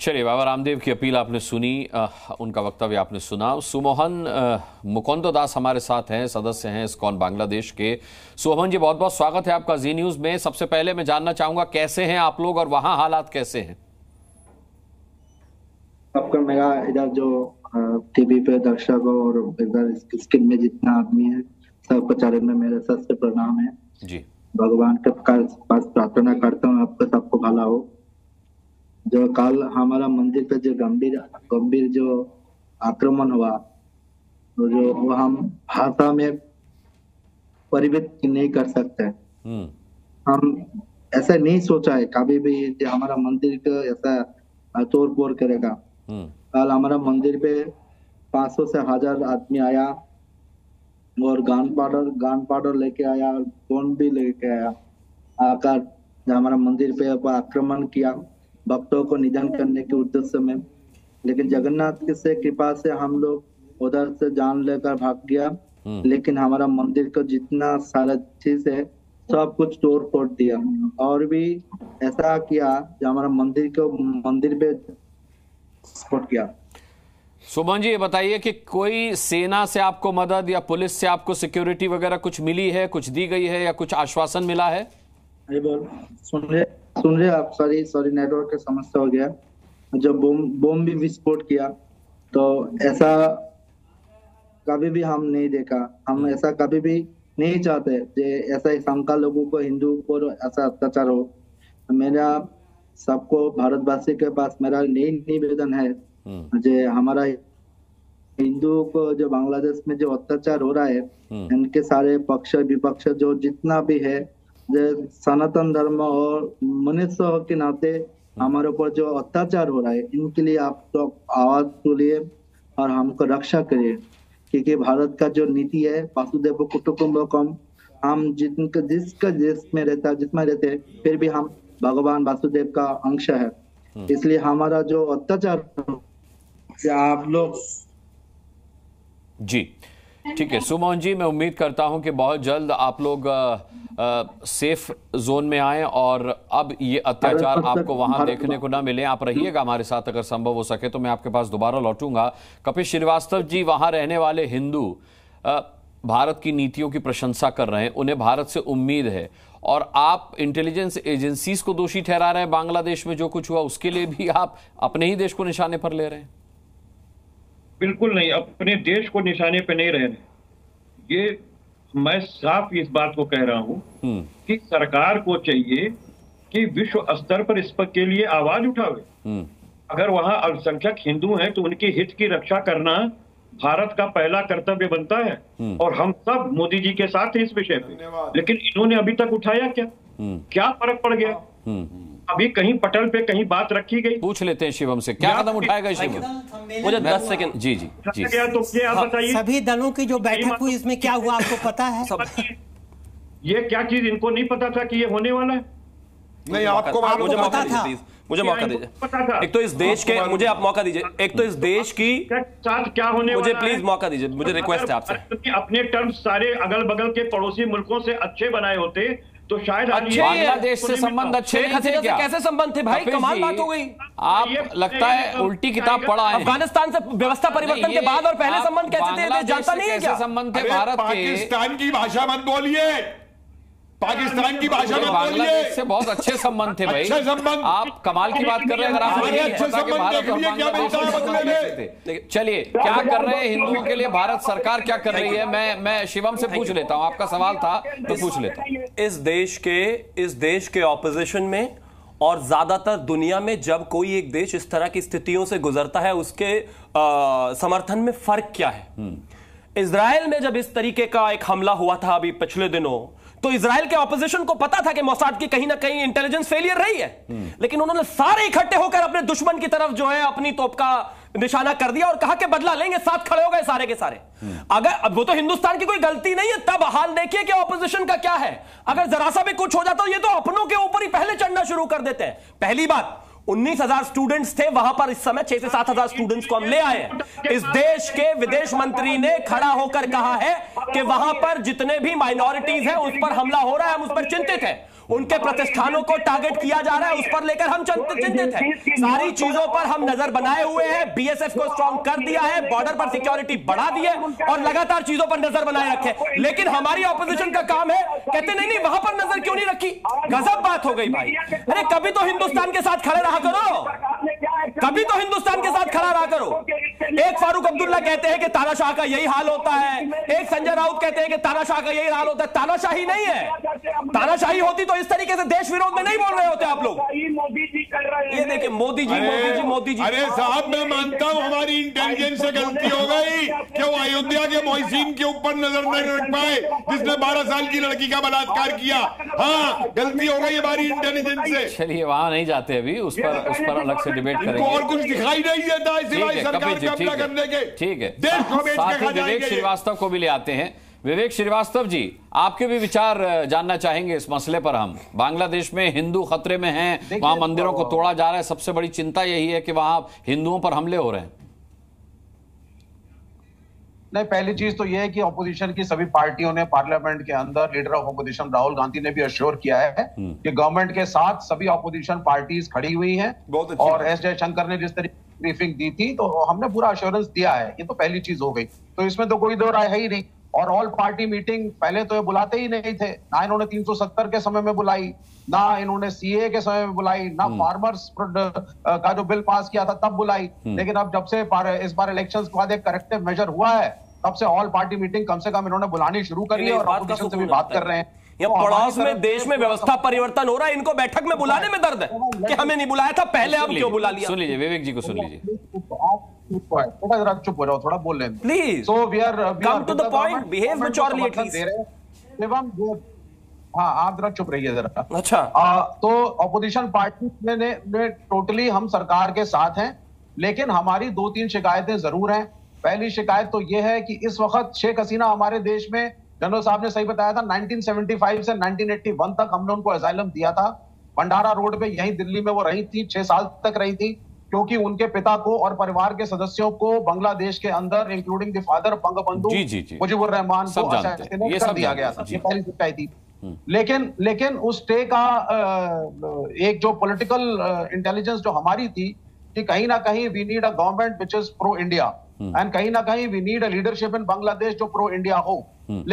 चलिए, बाबा रामदेव की अपील आपने सुनी, आ, उनका वक्तव्य आपने सुना। सुमोहन मुकुंद दास हमारे साथ हैं, सदस्य हैं इसकॉन बांग्लादेश के। सुमोहन जी, बहुत बहुत स्वागत है आपका जी न्यूज़ में। सबसे पहले मैं जानना चाहूँगा कैसे हैं आप लोग और वहाँ हालात कैसे हैं? आपका मेरा इधर जो टीवी पे दर्शक और इधर स्क्रीन में जितना आदमी है सबको चैनल में मेरे सबसे प्रणाम है जी। भगवान के पास प्रार्थना करता हूँ आपका सबको भला हो। जो कल हमारा मंदिर पे जो गंभीर गंभीर जो आक्रमण हुआ तो जो वो हम भाषा में परिवर्तित नहीं कर सकते। हम ऐसा नहीं सोचा है कभी भी हमारा मंदिर का ऐसा तोड़ फोड़ करेगा। कल हमारा मंदिर पे पाँच सौ से हजार आदमी आया और गान पाउडर गान पाउडर लेके आया और फोन भी लेके आया, आकर हमारा मंदिर पे आक्रमण किया भक्तों को निधन करने के उद्देश्य में। लेकिन जगन्नाथ से कृपा से हम लोग उधर से जान लेकर भाग गया, लेकिन हमारा मंदिर को जितना सारा चीज है सब कुछ तोड़ फोड़ दिया और भी ऐसा किया जो हमारा मंदिर को मंदिर पे स्फोट किया। सुमन जी, ये बताइए कि कोई सेना से आपको मदद या पुलिस से आपको सिक्योरिटी वगैरह कुछ मिली है, कुछ दी गई है या कुछ आश्वासन मिला है? ये बोल सुन रहे सुन रहे आप। सॉरी सॉरी नेटवर्क का समस्या हो गया। जब बम बम भी विस्फोट किया तो ऐसा कभी भी हम नहीं देखा। हम ऐसा कभी भी नहीं चाहते जे ऐसा शंका लोगों को हिंदू पर ऐसा अत्याचार हो। मेरा सबको भारतवासी के पास मेरा नई निवेदन है जे हमारा हिंदू को जो बांग्लादेश में जो अत्याचार हो रहा है इनके सारे पक्ष विपक्ष जो जितना भी है जो सनातन धर्म और मनुष्य के नाते हमारे ऊपर जो अत्याचार हो रहा है इनके लिए आप तो आवाज तोलिए और हमको रक्षा करिए, क्योंकि भारत का जो नीति है वासुदेव कुटुंबकम, हम जिनका जिसका देश में रहता जिसमें रहते फिर भी हम भगवान वासुदेव का अंश है। इसलिए हमारा जो अत्याचार आप लोग जी ठीक है। सुमोहन जी, मैं उम्मीद करता हूं कि बहुत जल्द आप लोग आ, आ, सेफ जोन में आए और अब ये अत्याचार आपको वहां देखने को ना मिले। आप रहिएगा हमारे साथ, अगर संभव हो सके तो मैं आपके पास दोबारा लौटूंगा। कपिल श्रीवास्तव जी, वहां रहने वाले हिंदू आ, भारत की नीतियों की प्रशंसा कर रहे हैं, उन्हें भारत से उम्मीद है, और आप इंटेलिजेंस एजेंसीज को दोषी ठहरा रहे हैं बांग्लादेश में जो कुछ हुआ उसके लिए भी आप अपने ही देश को निशाने पर ले रहे हैं। बिल्कुल नहीं, अपने देश को निशाने पर नहीं रह रहे। ये मैं साफ इस बात को कह रहा हूं कि सरकार को चाहिए कि विश्व स्तर पर इस पर के लिए आवाज उठावे। अगर वहां अल्पसंख्यक हिंदू हैं तो उनके हित की रक्षा करना भारत का पहला कर्तव्य बनता है और हम सब मोदी जी के साथ हैं इस विषय पे। लेकिन इन्होंने अभी तक उठाया क्या? क्या फर्क पड़ गया? अभी कहीं पटल पे कहीं बात रखी गई। पूछ लेते हैं शिवम से क्या कदम उठाएगा शिवम, मुझे दस सेकंड जी जी जी तो आप बताइए। सभी दलों की जो बैठक हुई इसमें क्या हुआ आपको पता है? ये क्या चीज इनको नहीं पता था कि ये होने वाला है? नहीं, आपको मुझे मौका दीजिए, मुझे मौका दीजिए। एक तो इस देश के मुझे आप मौका दीजिए, एक तो इस देश की साथ क्या होने मुझे प्लीज मौका दीजिए, मुझे रिक्वेस्ट है आपसे। अपने टर्म सारे अगल बगल के पड़ोसी मुल्कों से अच्छे बनाए होते तो शायद बांग्लादेश से संबंध अच्छे क्या? कैसे संबंध थे भाई, कमाल बात हो गई। आप लगता है उल्टी किताब पढ़ा है। अफगानिस्तान से व्यवस्था परिवर्तन के बाद और पहले संबंध कैसे थे जानता नहीं है क्या? संबंध थे भारत के। पाकिस्तान की भाषा मत बोलिए, पाकिस्तान की भाषा में बांग्लादेश से बहुत अच्छे संबंध थे भाई। संबंध आप कमाल की बात कर रहे हैं। अगर आप चलिए क्या कर रहे हैं हिंदुओं के लिए भारत सरकार क्या कर रही है, मैं मैं शिवम से पूछ लेता हूं। आपका सवाल था तो पूछ लेता हूं। इस देश के इस देश के ऑपोजिशन में और ज्यादातर दुनिया में जब कोई एक देश इस तरह की स्थितियों से गुजरता है उसके समर्थन में फर्क क्या है? इजराइल में जब इस तरीके का एक हमला हुआ था अभी पिछले दिनों तो इजराइल के ऑपोजिशन को पता था कि मोसाद की कहीं ना कहीं इंटेलिजेंस फेलियर रही है, लेकिन उन्होंने सारे इकट्ठे होकर अपने दुश्मन की तरफ जो है अपनी तोप का निशाना कर दिया और कहा कि बदला लेंगे, साथ खड़े हो गए सारे के सारे। अगर अब वो तो हिंदुस्तान की कोई गलती नहीं है, तब हाल देखिए कि ऑपोजिशन का क्या है। अगर जरा सा भी कुछ हो जाता ये तो अपनों के ऊपर ही पहले चढ़ना शुरू कर देते हैं। पहली बात, उन्नीस हजार स्टूडेंट्स थे वहां पर, इस समय छह से सात हजार स्टूडेंट्स को हम ले आए हैं। इस देश के विदेश मंत्री ने खड़ा होकर कहा है कि वहां पर जितने भी माइनॉरिटीज हैं उस पर हमला हो रहा है, हम उस पर चिंतित हैं। उनके प्रतिष्ठानों को टारगेट किया जा रहा है, उस पर लेकर हम चिंतित हैं। सारी चीजों पर हम नजर बनाए हुए हैं, बीएसएफ को स्ट्रांग कर दिया है, बॉर्डर पर सिक्योरिटी बढ़ा दी है और लगातार चीजों पर नजर बनाए रखे। लेकिन हमारी ऑपोजिशन का काम है, कहते नहीं नहीं वहां पर नजर क्यों नहीं रखी। गजब बात हो गई भाई, अरे कभी तो हिंदुस्तान के साथ खड़े रहा करो, कभी तो हिंदुस्तान के साथ खड़ा रहा करो। एक फारूक अब्दुल्ला कहते हैं कि तानाशाह का यही हाल होता है, एक संजय राउत कहते हैं कि तानाशाह का यही हाल होता है। तानाशाही नहीं है, तानाशाही होती तो इस तरीके से देश विरोध में नहीं बोल रहे होते आप लोग। मोदी जी कर रहे हैं, ये देखिए मोदी जी मोदी जी मोदी जी। अरे साहब मैं मानता हूं हमारी इंटेलिजेंस से गलती हो गई, क्यों अयोध्या के मोहसिन के ऊपर नजर नहीं रख पाए जिसने बारह साल की लड़की का बलात्कार किया। हाँ गलती हो गई हमारी इंटेलिजेंस से। चलिए वहां नहीं जाते अभी, उस पर उस पर अलग से डिबेट करेंगे। और कुछ दिखाई नहीं देता है सिवाय सरकार का अपना करने के। ठीक है, साथ ही विवेक श्रीवास्तव को भी ले आते हैं। विवेक श्रीवास्तव जी, आपके भी विचार जानना चाहेंगे इस मसले पर। हम बांग्लादेश में हिंदू खतरे में हैं, वहां मंदिरों को तोड़ा जा रहा है, सबसे बड़ी चिंता यही है कि वहां हिंदुओं पर हमले हो रहे हैं। नहीं, पहली चीज तो यह है कि ऑपोजिशन की सभी पार्टियों ने पार्लियामेंट के अंदर leader of opposition Rahul Gandhi ने भी अश्योर किया है कि गवर्नमेंट के साथ सभी ऑपोजिशन पार्टीज खड़ी हुई है। और एस जयशंकर ने जिस तरीके की ब्रीफिंग दी थी तो हमने पूरा अश्योरेंस दिया है, ये तो पहली चीज हो गई, तो इसमें तो कोई दो राय है ही नहीं। और ऑल पार्टी मीटिंग पहले तो ये बुलाते ही नहीं थे, ना इन्होंने तीन सौ सत्तर के समय में बुलाई, ना इन्होंने सीए के समय में बुलाई, ना फार्मर्स का जो बिल पास किया था तब बुलाई। लेकिन अब जब से इस बार इलेक्शंस के बाद एक करेक्टिव मेजर हुआ है तब से ऑल पार्टी मीटिंग कम से कम इन्होंने बुलानी शुरू करी है और ऑपोजिशन से भी बात कर रहे हैं। ये पड़ोस में देश में व्यवस्था परिवर्तन हो रहा है, इनको बैठक में बुलाने में दर्द है कि हमें नहीं बुलाया था पहले, अब क्यों बुला लिया। सुन लीजिए विवेक जी को, सुन लीजिए, थोड़ा चुप हो जाओ, थोड़ा बोल लें please. So we are come to the point, behave maturely at least. हाँ आप जरा चुप रहिए जरा। अच्छा आ, तो ऑपोजिशन पार्टी ने, ने, ने टोटली हम सरकार के साथ हैं, लेकिन हमारी दो तीन शिकायतें जरूर हैं। पहली शिकायत तो ये है कि इस वक्त शेख हसीना हमारे देश में, जनरल साहब ने सही बताया था, नाइनटीन सेवेंटी फाइव से नाइनटीन एटी वन तक हमने उनको असाइलम दिया था। भंडारा रोड पे यहीं दिल्ली में वो रही थी, छह साल तक रही थी, क्योंकि उनके पिता को और परिवार के सदस्यों को बांग्लादेश के अंदर including the father Bangabandhu Mujibur Rahman को असाइलेट कर दिया गया था। ये पहली शिकायत थी। लेकिन लेकिन उस स्टे का एक जो पॉलिटिकल इंटेलिजेंस जो हमारी थी कि कहीं ना कहीं we need a government which is pro India and कहीं ना कहीं we need a leadership in Bangladesh जो प्रो इंडिया हो।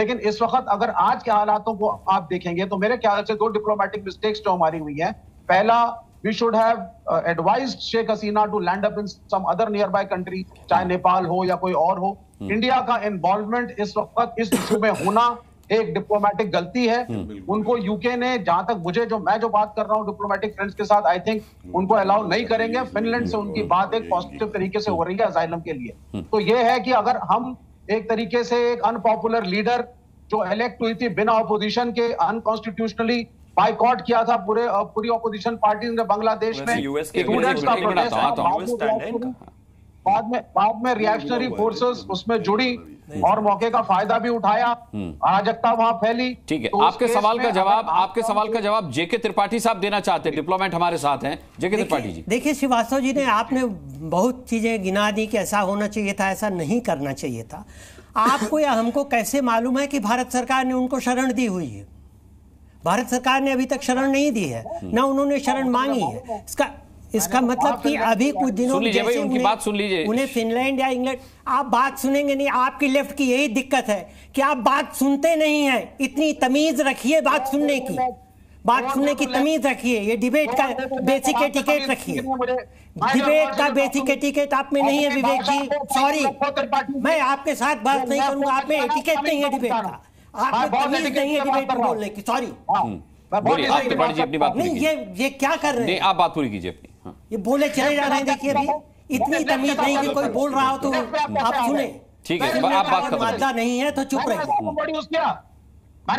लेकिन इस वक्त अगर आज के हालातों को आप देखेंगे तो मेरे ख्याल से दो डिप्लोमेटिक मिस्टेक्स जो हमारी हुई है। पहला, we should have advised Sheikh Hasina to land up in some other nearby country, चाहे नेपाल हो या कोई और हो। इंडिया का इन्वॉल्वमेंट इस वक्त इस इशू में होना एक डिप्लोमेटिक गलती है। उनको यूके ने, जहां तक मुझे जो मैं जो बात कर रहा हूं डिप्लोमेटिक फ्रेंड्स के साथ, आई थिंक उनको अलाउ नहीं करेंगे। फिनलैंड से उनकी बात एक पॉजिटिव तरीके से हो रही है असाइलम के लिए। तो ये है कि अगर हम एक तरीके से एक अनपॉपुलर लीडर जो इलेक्ट हुई थी बिना ऑपोजिशन के, अनकॉन्स्टिट्यूशनली बाइकॉट किया था पूरे पूरी ऑपोजिशन पार्टीज ने बांग्लादेश में, स्टूडेंट्स का प्रोटेस्ट, बाद में बाद में रिएक्शनरी फोर्सेस उसमें जुड़ी और मौके का फायदा भी उठाया, अराजकता वहां फैली। ठीक है, तो आपके सवाल का जवाब आपके सवाल का जवाब जेके त्रिपाठी साहब देना चाहते हैं, डिप्लोमेट हमारे साथ हैं। जेके त्रिपाठी जी, देखिए श्रीवास्तव जी ने, आपने बहुत चीजें गिना दी कि ऐसा होना चाहिए था, ऐसा नहीं करना चाहिए था। आपको या हमको कैसे मालूम है कि भारत सरकार ने उनको शरण दी हुई है? भारत सरकार ने अभी तक शरण नहीं दी है, ना उन्होंने शरण मांगी है। इसका इसका मतलब कि अभी कुछ दिनों में जैसे उनकी बात सुन लीजिए, उन्हें फिनलैंड या इंग्लैंड, आप बात सुनेंगे नहीं। आपकी लेफ्ट की यही दिक्कत है कि आप बात सुनते नहीं हैं। इतनी तमीज रखिए बात सुनने की, बात सुनने की तमीज रखिए। ये डिबेट का बेसिक एटिकेट रखिए, डिबेट का बेसिक एटिकेट आप में नहीं है विवेक जी। सॉरी, मैं आपके साथ बात नहीं करूंगा, आप में एटिकेट नहीं है डिबेट का, आप में तमीज नहीं है डिबेट बोलने की। सॉरी, अपनी बात नहीं, ये ये क्या कर रहे हैं आप? बात पूरी कीजिए अपनी। हाँ। ये बोले चले जा रहे हैं, देखिए अभी इतनी तमीज नहीं कि कोई बोल रहा हो तो आप सुने। ठीक है, आप बात मानता नहीं है तो चुप रहिए। मैंने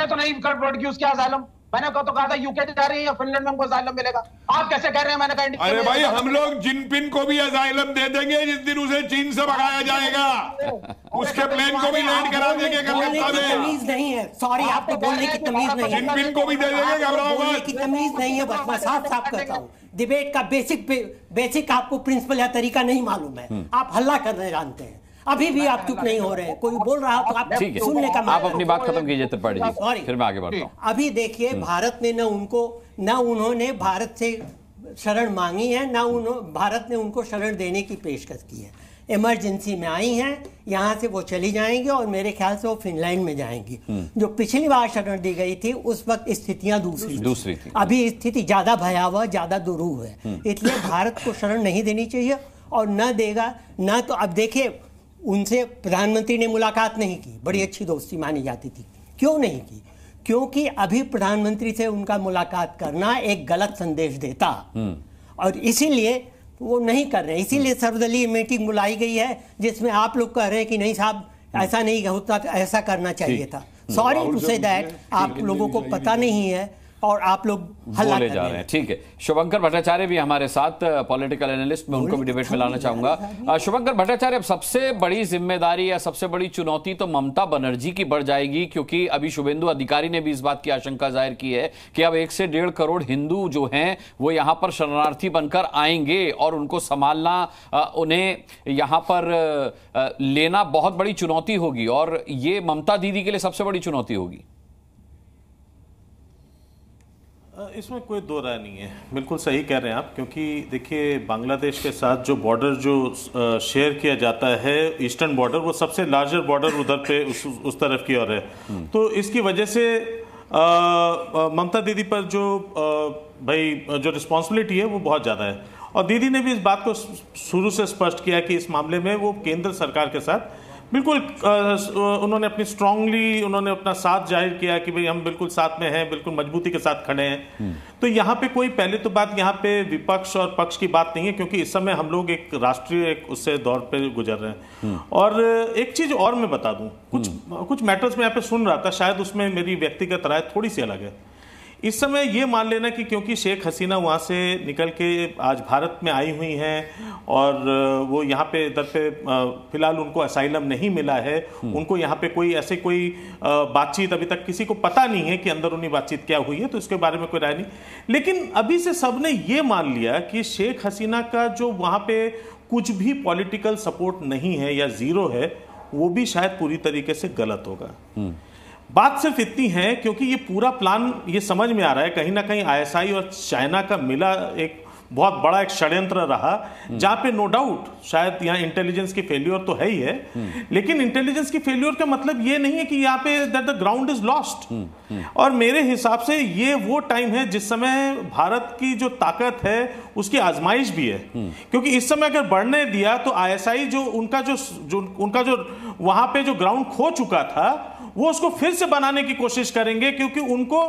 तो नहीं प्रोड्यूस किया असाइलम, मैंने कहा तो कहा था यूके जा रही है, फिनलैंड में हमको असाइलम मिलेगा। आप कैसे कह रहे हैं मैंने कहा? अरे भाई, हम लोग जिनपिन को भी असाइलम दे देंगे जिस दिन उसे चीन से भगाया जाएगा, उसके प्लेन को भी लैंड करा देंगे। तमीज नहीं है, सॉरी, आपको बोलने की तमीज नहीं है। जिनपिन को भी दे देंगे, बोलने की तमीज नहीं है। बस मैं साफ साफ कहता हूँ, डिबेट का बेसिक बेसिक आपको प्रिंसिपल या तरीका नहीं मालूम है। आप हल्ला करने जानते हैं, अभी भी आप चुप नहीं हो रहे हैं, कोई बोल रहा हो तो आप सुनने का, आप अपनी बात खत्म कीजिए त्रिपाठी जी, फिर मैं आगे बढ़ता हूं। अभी देखिए भारत ने न उनको न उन्होंने भारत से शरण मांगी है, न उन्होंने भारत ने उनको शरण देने की पेशकश की है। इमरजेंसी में आई हैं, यहाँ से वो चली जाएंगी और मेरे ख्याल से वो फिनलैंड में जाएंगी। जो पिछली बार शरण दी गई थी उस वक्त स्थितियाँ दूसरी दूसरी थी, अभी स्थिति ज़्यादा भयावह, ज़्यादा दुरूह है, इसलिए भारत को शरण नहीं देनी चाहिए और न देगा न। तो अब देखिए उनसे प्रधानमंत्री ने मुलाकात नहीं की, बड़ी अच्छी दोस्ती मानी जाती थी, क्यों नहीं की? क्योंकि अभी प्रधानमंत्री से उनका मुलाकात करना एक गलत संदेश देता और इसीलिए वो नहीं कर रहे। इसीलिए सर्वदलीय मीटिंग बुलाई गई है जिसमें आप लोग कह रहे हैं कि नहीं साहब ऐसा नहीं होता, ऐसा करना चाहिए था। सॉरी टू से दैट, आप लोगों को पता नहीं है और आप लोग हल्ला कर रहे हैं। ठीक है, शुभंकर भट्टाचार्य भी हमारे साथ पॉलिटिकल एनालिस्ट, में उनको भी डिबेट में लाना चाहूंगा। शुभंकर भट्टाचार्य, अब सबसे बड़ी जिम्मेदारी या सबसे बड़ी चुनौती तो ममता बनर्जी की बढ़ जाएगी, क्योंकि अभी शुभेंदु अधिकारी ने भी इस बात की आशंका जाहिर की है कि अब एक से डेढ़ करोड़ हिंदू जो हैं वो यहाँ पर शरणार्थी बनकर आएंगे और उनको संभालना, उन्हें यहाँ पर लेना बहुत बड़ी चुनौती होगी और ये ममता दीदी के लिए सबसे बड़ी चुनौती होगी। इसमें कोई दो राय नहीं है, बिल्कुल सही कह रहे हैं आप, क्योंकि देखिए बांग्लादेश के साथ जो बॉर्डर जो शेयर किया जाता है ईस्टर्न बॉर्डर, वो सबसे लार्जर बॉर्डर उधर पे उस उस तरफ की ओर है। तो इसकी वजह से ममता दीदी पर जो आ, भाई जो रिस्पॉन्सिबिलिटी है वो बहुत ज़्यादा है और दीदी ने भी इस बात को शुरू से स्पष्ट किया कि इस मामले में वो केंद्र सरकार के साथ बिल्कुल उन्होंने अपनी स्ट्रांगली उन्होंने अपना साथ जाहिर किया कि भाई हम बिल्कुल साथ में हैं, बिल्कुल मजबूती के साथ खड़े हैं। तो यहाँ पे कोई पहले तो बात यहाँ पे विपक्ष और पक्ष की बात नहीं है, क्योंकि इस समय हम लोग एक राष्ट्रीय एक उससे दौर पे गुजर रहे हैं। और एक चीज़ और मैं बता दूँ, कुछ कुछ मैटर्स में यहाँ पे सुन रहा था, शायद उसमें मेरी व्यक्तिगत राय थोड़ी सी अलग है। इस समय ये मान लेना कि क्योंकि शेख हसीना वहाँ से निकल के आज भारत में आई हुई हैं और वो यहाँ पे इधर पे फिलहाल उनको असाइलम नहीं मिला है, उनको यहाँ पे कोई ऐसे कोई बातचीत अभी तक किसी को पता नहीं है कि अंदरूनी बातचीत क्या हुई है, तो इसके बारे में कोई राय नहीं। लेकिन अभी से सब ने ये मान लिया कि शेख हसीना का जो वहाँ पे कुछ भी पॉलिटिकल सपोर्ट नहीं है या ज़ीरो है, वो भी शायद पूरी तरीके से गलत होगा। बात सिर्फ इतनी है क्योंकि ये पूरा प्लान ये समझ में आ रहा है कहीं ना कहीं आईएसआई और चाइना का मिला एक बहुत बड़ा एक षड्यंत्र रहा, जहां पे नो डाउट शायद यहाँ इंटेलिजेंस की फेल्योर तो है ही है, लेकिन इंटेलिजेंस की फेल्योर का मतलब ये नहीं है कि यहाँ पे that the ground is lost. और मेरे हिसाब से ये वो टाइम है जिस समय भारत की जो ताकत है उसकी आजमाइश भी है, क्योंकि इस समय अगर बढ़ने दिया तो आईएसआई जो उनका जो, जो उनका जो वहां पे जो ग्राउंड खो चुका था वो उसको फिर से बनाने की कोशिश करेंगे, क्योंकि उनको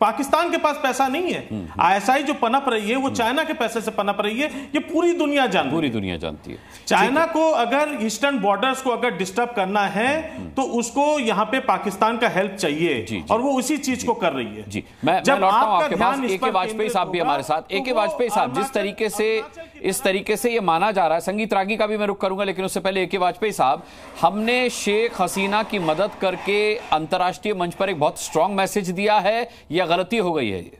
पाकिस्तान के पास पैसा नहीं है। आईएसआई जो पनप रही है वो चाइना के पैसे से पनप रही है, ये पूरी दुनिया जानती है, पूरी दुनिया जानती है। चाइना को अगर ईस्टर्न बॉर्डर्स को अगर डिस्टर्ब करना है तो उसको यहाँ पे पाकिस्तान का हेल्प चाहिए जी, जी, और वो उसी चीज को कर रही है। जी मैं जब आपके पास ए के वाजपेयी साहब भी हमारे साथ, ए के वाजपेयी साहब जिस तरीके से इस तरीके से ये माना जा रहा है, संगीत रागी का भी मैं रुख करूंगा लेकिन उससे पहले ए के वाजपेयी साहब, हमने शेख हसीना की मदद करके अंतर्राष्ट्रीय मंच पर एक बहुत स्ट्रांग मैसेज दिया है, यह गलती हो गई है? ये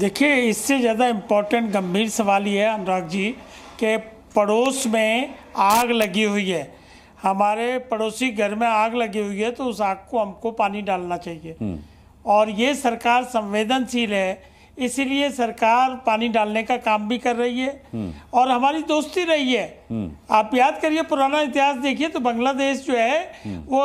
देखिए इससे ज्यादा इंपॉर्टेंट गंभीर सवाल यह है अनुराग जी के पड़ोस में आग लगी हुई है, हमारे पड़ोसी घर में आग लगी हुई है, तो उस आग को हमको पानी डालना चाहिए और ये सरकार संवेदनशील है, इसीलिए सरकार पानी डालने का काम भी कर रही है और हमारी दोस्ती रही है। आप याद करिए पुराना इतिहास देखिए तो बांग्लादेश जो है वो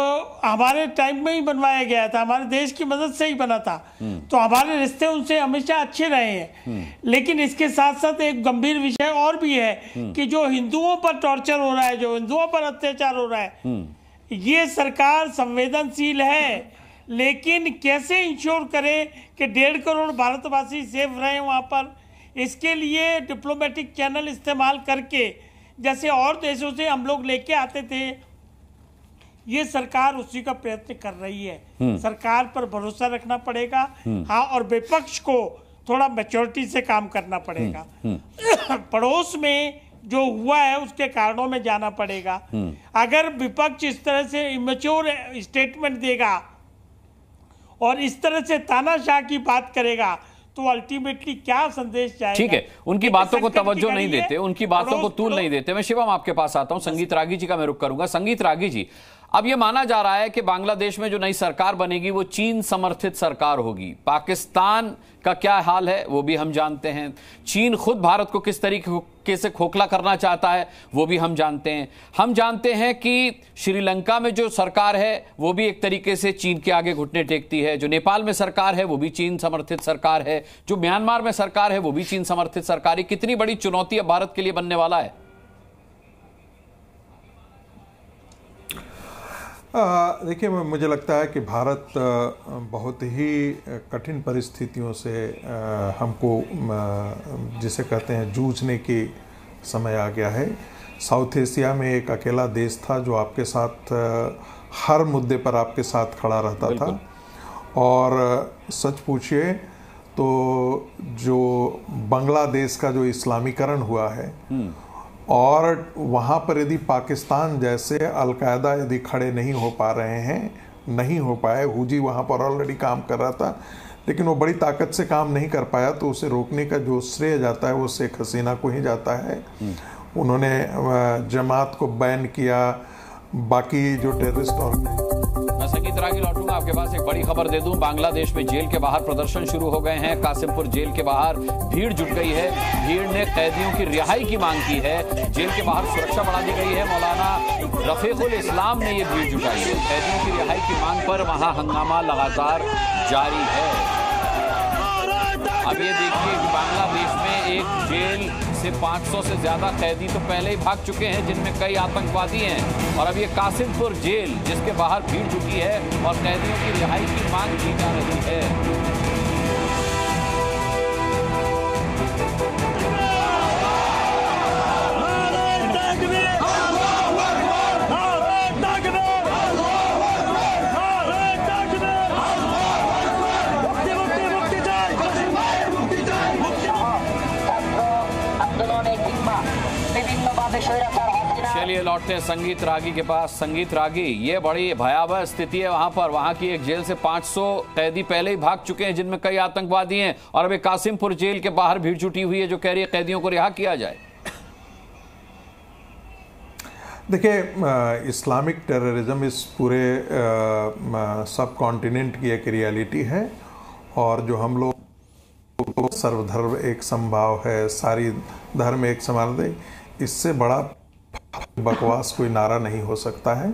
हमारे टाइम में ही बनवाया गया था, हमारे देश की मदद से ही बना था, तो हमारे रिश्ते उनसे हमेशा अच्छे रहे हैं। लेकिन इसके साथ साथ एक गंभीर विषय और भी है कि जो हिंदुओं पर टॉर्चर हो रहा है, जो हिंदुओं पर अत्याचार हो रहा है, ये सरकार संवेदनशील है, लेकिन कैसे इंश्योर करें कि डेढ़ करोड़ भारतवासी सेफ रहें वहाँ पर? इसके लिए डिप्लोमेटिक चैनल इस्तेमाल करके, जैसे और देशों से हम लोग लेके आते थे, ये सरकार उसी का प्रयत्न कर रही है। सरकार पर भरोसा रखना पड़ेगा, हाँ, और विपक्ष को थोड़ा मैच्योरिटी से काम करना पड़ेगा। पड़ोस में जो हुआ है उसके कारणों में जाना पड़ेगा। अगर विपक्ष इस तरह से इमेच्योर स्टेटमेंट देगा और इस तरह से तानाशाह की बात करेगा तो अल्टीमेटली क्या संदेश जाएगा? ठीक है, उनकी बातों को तवज्जो नहीं देते, उनकी बातों को तूल नहीं देते। मैं शिवम आपके पास आता हूं, संगीत रागी जी का मैं रुख करूंगा। संगीत रागी जी, अब यह माना जा रहा है कि बांग्लादेश में जो नई सरकार बनेगी वो चीन समर्थित सरकार होगी। पाकिस्तान का क्या हाल है वो भी हम जानते हैं, चीन खुद भारत को किस तरीके से खोखला करना चाहता है वो भी हम जानते हैं। हम जानते हैं कि श्रीलंका में जो सरकार है वो भी एक तरीके से चीन के आगे घुटने टेकती है, जो नेपाल में सरकार है वो भी चीन समर्थित सरकार है, जो म्यांमार में सरकार है वो भी चीन समर्थित सरकार है। कितनी बड़ी चुनौती अब भारत के लिए बनने वाला है? देखिए, मुझे लगता है कि भारत बहुत ही कठिन परिस्थितियों से हमको, जिसे कहते हैं, जूझने की समय आ गया है। साउथ एशिया में एक अकेला देश था जो आपके साथ हर मुद्दे पर आपके साथ खड़ा रहता था, और सच पूछिए तो जो बांग्लादेश का जो इस्लामीकरण हुआ है और वहाँ पर यदि पाकिस्तान जैसे अलकायदा यदि खड़े नहीं हो पा रहे हैं, नहीं हो पाए, हुजी वहाँ पर ऑलरेडी काम कर रहा था लेकिन वो बड़ी ताकत से काम नहीं कर पाया, तो उसे रोकने का जो श्रेय जाता है वो शेख हसीना को ही जाता है। उन्होंने जमात को बैन किया, बाकी जो टेररिस्ट और संगीत रागी लौटूंगा आपके पास। एक बड़ी खबर दे दूं, बांग्लादेश में जेल के बाहर प्रदर्शन शुरू हो गए हैं। कासिमपुर जेल के बाहर भीड़ जुट गई है, भीड़ ने कैदियों की रिहाई की मांग की है, जेल के बाहर सुरक्षा बढ़ा दी गई है। मौलाना रफीकुल इस्लाम ने ये भीड़ जुटाई है, कैदियों की रिहाई की मांग पर वहां हंगामा लगातार जारी है। अब ये देखिए, बांग्लादेश में एक जेल से पाँच सौ से ज्यादा कैदी तो पहले ही भाग चुके हैं, जिनमें कई आतंकवादी हैं, और अब ये कासिमपुर जेल जिसके बाहर भीड़ चुकी है और कैदियों की रिहाई की मांग की जा रही है। चलिए लौटते हैं संगीत रागी के पास। संगीत रागी, ये बड़ी भयावह स्थिति है वहां पर, वहां की एक जेल से पाँच सौ कैदी पहले ही भाग चुके हैं, जिनमें कई आतंकवादी हैं, और अब कासिमपुर जेल के बाहर भीड़ जुटी हुई है जो कह रही है कैदियों को रिहा किया जाए। देखिए, इस्लामिक टेररिज्म इस पूरे सब कॉन्टिनेंट की एक रियलिटी है, और जो हम लोग तो सर्वधर्म एक संभाव है, सारी धर्म एक समान है, इससे बड़ा बकवास कोई नारा नहीं हो सकता है।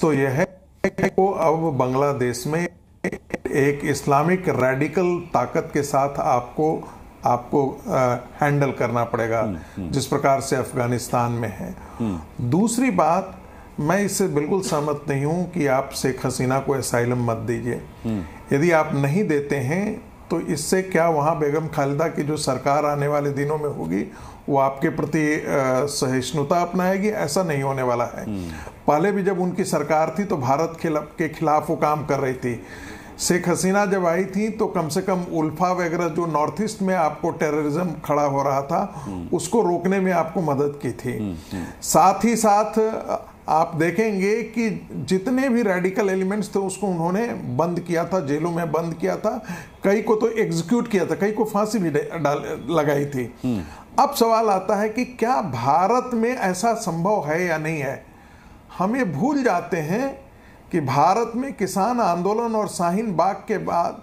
तो यह है कि वो अब बांग्लादेश में एक इस्लामिक रेडिकल ताकत के साथ आपको आपको हैंडल करना पड़ेगा, जिस प्रकार से अफगानिस्तान में है। दूसरी बात, मैं इससे बिल्कुल सहमत नहीं हूं कि आप शेख हसीना को असाइलम मत दीजिए। यदि आप नहीं देते हैं तो इससे क्या वहाँ बेगम खालिदा की जो सरकार आने वाले दिनों में होगी वो आपके प्रति सहिष्णुता अपनाएगी? ऐसा नहीं होने वाला है। पहले भी जब उनकी सरकार थी तो भारत के खिलाफ वो काम कर रही थी। शेख हसीना जब आई थी तो कम से कम उल्फा वगैरह जो नॉर्थ ईस्ट में आपको टेररिज्म खड़ा हो रहा था उसको रोकने में आपको मदद की थी। साथ ही साथ आप देखेंगे कि जितने भी रेडिकल एलिमेंट्स थे उसको उन्होंने बंद किया था, जेलों में बंद किया था, कई को तो एग्जीक्यूट किया था, कई को फांसी भी लगाई थी। अब सवाल आता है कि क्या भारत में ऐसा संभव है या नहीं है? हम ये भूल जाते हैं कि भारत में किसान आंदोलन और शाहीन बाग के बाद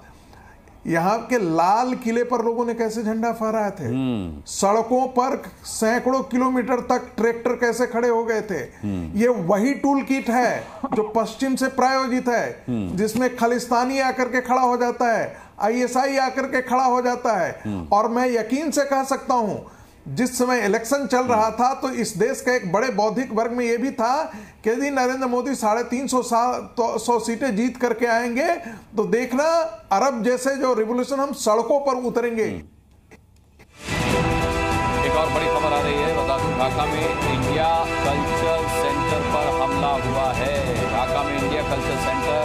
यहाँ के लाल किले पर लोगों ने कैसे झंडा फहराए थे, सड़कों पर सैकड़ों किलोमीटर तक ट्रैक्टर कैसे खड़े हो गए थे। ये वही टूल किट है जो पश्चिम से प्रायोजित है, जिसमें खालिस्तानी आकर के खड़ा हो जाता है, आईएसआई आकर के खड़ा हो जाता है। और मैं यकीन से कह सकता हूँ, जिस समय इलेक्शन चल रहा था तो इस देश के एक बड़े बौद्धिक वर्ग में यह भी था कि यदि नरेंद्र मोदी साढ़े तीन सौ सौ सीटें जीत करके आएंगे तो देखना अरब जैसे जो रिवॉल्यूशन, हम सड़कों पर उतरेंगे। एक और बड़ी खबर आ रही है, बता दूं, ढाका में इंडिया कल्चर सेंटर पर हमला हुआ है। ढाका में इंडिया कल्चर सेंटर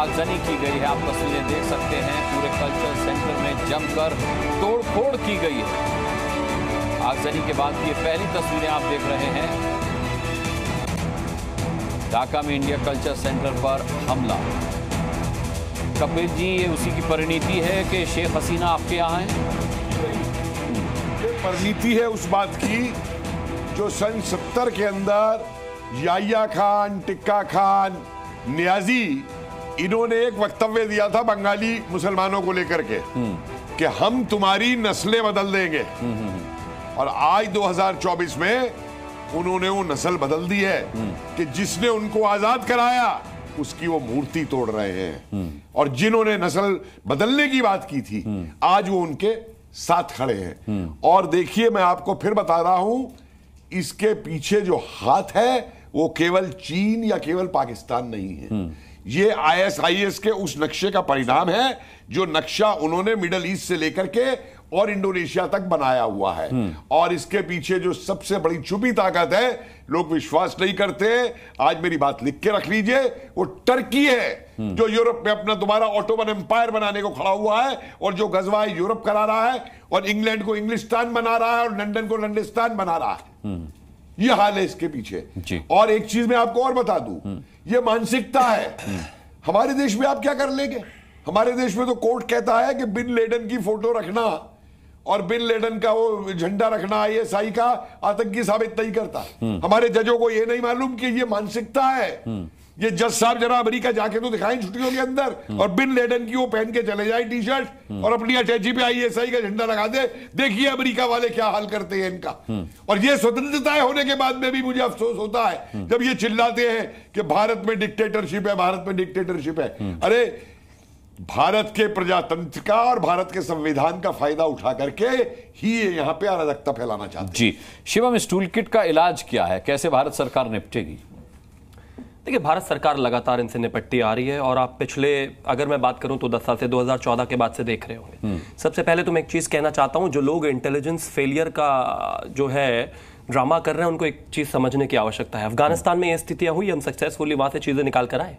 आगजनी की गई है, आप तस्वीरें देख सकते हैं, पूरे कल्चर सेंटर में जमकर तोड़फोड़ की गई है। आगजनी के बाद ये पहली तस्वीरें आप देख रहे हैं, ढाका में इंडिया कल्चर सेंटर पर हमला। कपिल जी, ये उसी की परिणति है कि शेख हसीना आपके यहाँ है। परिणति है उस बात की जो सन सत्तर के अंदर याया खान, टिक्का खान, नियाजी, इन्होंने एक वक्तव्य दिया था बंगाली मुसलमानों को लेकर के कि हम तुम्हारी नस्लें बदल देंगे, और आज दो हज़ार चौबीस में उन्होंने वो नस्ल बदल दी है कि जिसने उनको आजाद कराया उसकी वो मूर्ति तोड़ रहे हैं, और जिन्होंने नस्ल बदलने की बात की थी आज वो उनके साथ खड़े हैं। और देखिए, मैं आपको फिर बता रहा हूं, इसके पीछे जो हाथ है वो केवल चीन या केवल पाकिस्तान नहीं है, ये आईएसआईएस के उस नक्शे का परिणाम है जो नक्शा उन्होंने मिडल ईस्ट से लेकर के और इंडोनेशिया तक बनाया हुआ है। और इसके पीछे जो सबसे बड़ी छुपी ताकत है, लोग विश्वास नहीं करते, आज मेरी बात लिख के रख लीजिए, वो टर्की है जो यूरोप में अपना दोबारा ऑटोमन एम्पायर बनाने को खड़ा हुआ है, और जो गजवा यूरोप करा रहा है, और इंग्लैंड को इंग्लिस्तान बना रहा है, और लंदन को लंडिस्तान बना रहा है। ये हाल है इसके पीछे। और एक चीज मैं आपको और बता दूं, ये मानसिकता है। हमारे देश में आप क्या कर लेंगे? हमारे देश में तो कोर्ट कहता है कि बिन लेडन की फोटो रखना और बिन लेडन का वो झंडा रखना आईएसआई का आतंकी साबित नहीं करता। हमारे जजों को ये नहीं मालूम कि ये मानसिकता है। ये जज साहब जरा अमेरिका जाके तो दिखाएं छुट्टियों के अंदर, और बिन लेडन की वो पहन के चले जाए टी शर्ट, और अपनी अटैची पे आईएसआई का झंडा लगा दे, देखिए अमेरिका वाले क्या हाल करते हैं इनका। और ये स्वतंत्रताएं होने के बाद में भी मुझे अफसोस होता है जब ये चिल्लाते हैं कि भारत में डिक्टेटरशिप है, भारत में डिक्टेटरशिप है। अरे, भारत के प्रजातंत्र का और भारत के संविधान का फायदा उठा करके ही यहाँ पे अराजकता फैलाना चाहते जी। शिवम, इस टूल किट का इलाज क्या है, कैसे भारत सरकार निपटेगी? देखिए, भारत सरकार लगातार इनसे निपटती आ रही है, और आप पिछले, अगर मैं बात करूं तो दस साल से दो हज़ार चौदह के बाद से देख रहे होंगे। सबसे पहले तो मैं एक चीज कहना चाहता हूं, जो लोग इंटेलिजेंस फेलियर का जो है ड्रामा कर रहे हैं, उनको एक चीज समझने की आवश्यकता है। अफगानिस्तान में ये स्थितियां हुई, हम सक्सेसफुली वहां से चीजें निकाल कर आए,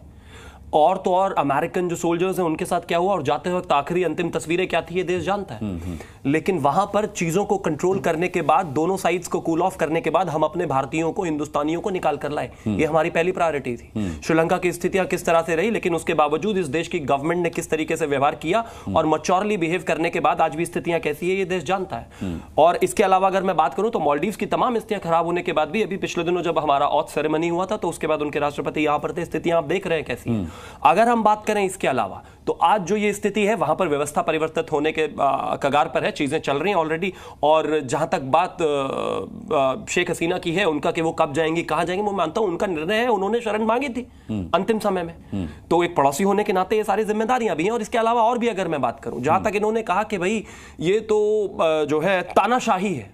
और तो और अमेरिकन जो सोल्जर्स हैं उनके साथ क्या हुआ, और जाते वक्त आखिरी अंतिम तस्वीरें क्या थी ये देश जानता है। लेकिन वहां पर चीजों को कंट्रोल करने के बाद, दोनों साइड्स को कूल ऑफ करने के बाद, हम अपने भारतीयों को, हिंदुस्तानियों को निकाल कर लाए, ये हमारी पहली प्रायोरिटी थी। श्रीलंका की स्थितियां किस तरह से रही, लेकिन उसके बावजूद इस देश की गवर्नमेंट ने किस तरीके से व्यवहार किया और मच्योरली बिहेव करने के बाद आज भी स्थितियां कैसी है ये देश जानता है। और इसके अलावा अगर मैं बात करूं तो मालदीव की तमाम स्थितियां खराब होने के बाद भी, अभी पिछले दिनों जब हमारा औथ सेरेमनी हुआ था तो उसके बाद उनके राष्ट्रपति यहां पर थे, स्थितियां आप देख रहे हैं कैसी है। अगर हम बात करें इसके अलावा, तो आज जो ये स्थिति है वहां पर व्यवस्था परिवर्तित होने के आ, कगार पर है, चीजें चल रही हैं ऑलरेडी। और जहां तक बात आ, शेख हसीना की है उनका, कि वो कब जाएंगी कहां जाएंगी, मैं मानता हूं उनका निर्णय है, उन्होंने शरण मांगी थी अंतिम समय में, तो एक पड़ोसी होने के नाते ये सारी जिम्मेदारियां भी हैं। और इसके अलावा और भी अगर मैं बात करूं, जहां तक इन्होंने कहा कि भाई ये तो जो है तानाशाही है,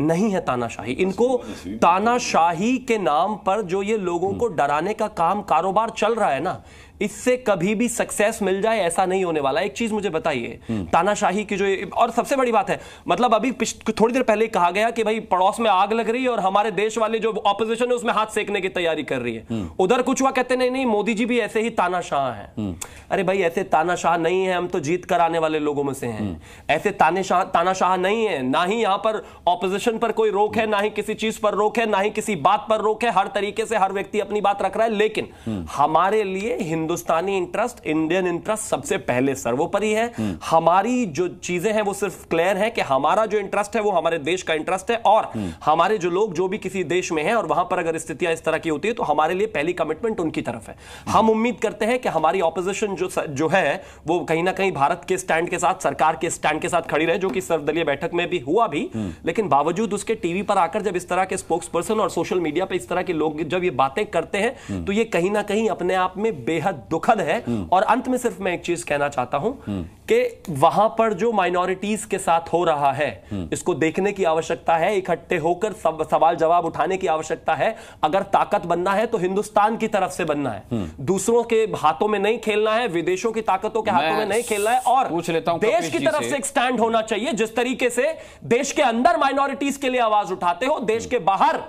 नहीं है तानाशाही। इनको तानाशाही के नाम पर जो ये लोगों को डराने का काम कारोबार चल रहा है ना, इससे कभी भी सक्सेस मिल जाए ऐसा नहीं होने वाला। एक चीज मुझे बताइए, तानाशाही की जो, और सबसे बड़ी बात है, मतलब अभी थोड़ी देर पहले कहा गया कि भाई पड़ोस में आग लग रही है और हमारे देश वाले जो ऑपोजिशन है उसमें हाथ सेकने की तैयारी कर रही है, उधर कुछ हुआ कहते नहीं नहीं मोदी जी भी ऐसे ही तानाशाह हैं। अरे भाई, ऐसे तानाशाह नहीं है, हम तो जीत कर आने वाले लोगों में से हैं, ऐसे तानाशाह तानाशाह नहीं है। ना ही यहाँ पर ऑपोजिशन पर कोई रोक है, ना ही किसी चीज पर रोक है, ना ही किसी बात पर रोक है, हर तरीके से हर व्यक्ति अपनी बात रख रहा है। लेकिन हमारे लिए हिंदुस्तानी इंटरेस्ट, इंडियन इंटरेस्ट सबसे पहले सर्वोपरि है। हमारी जो चीजें हैं वो सिर्फ क्लियर है कि हमारा जो इंटरेस्ट है वो हमारे देश का इंटरेस्ट है, और हमारे जो लोग जो भी किसी देश में हैं और वहां पर अगर स्थितियां इस तरह की होती है तो हमारे लिए पहली कमिटमेंट उनकी तरफ है। हम उम्मीद करते हैं कि हमारी ऑपोजिशन जो जो है वो कहीं ना कहीं भारत के स्टैंड के साथ, सरकार के स्टैंड के साथ खड़ी रहे, जो कि सर्वदलीय बैठक में भी हुआ भी। लेकिन बावजूद उसके टीवी पर आकर जब इस तरह के स्पोक्स पर्सन और सोशल मीडिया पर इस तरह के लोग जब ये बातें करते हैं तो ये कहीं ना कहीं अपने आप में बेहद दुखद है। और अंत में सिर्फ मैं एक चीज कहना चाहता हूं कि वहां पर जो माइनॉरिटीज के साथ हो रहा है इसको देखने की आवश्यकता है, इकट्ठे होकर सब सवाल जवाब उठाने की आवश्यकता है। अगर ताकत बनना है तो हिंदुस्तान की तरफ से बनना है, दूसरों के हाथों में नहीं खेलना है, विदेशों की ताकतों के हाथों में नहीं खेलना है, और देश की तरफ से एक स्टैंड होना चाहिए। जिस तरीके से देश के अंदर माइनॉरिटीज के लिए आवाज उठाते हो, देश के बाहर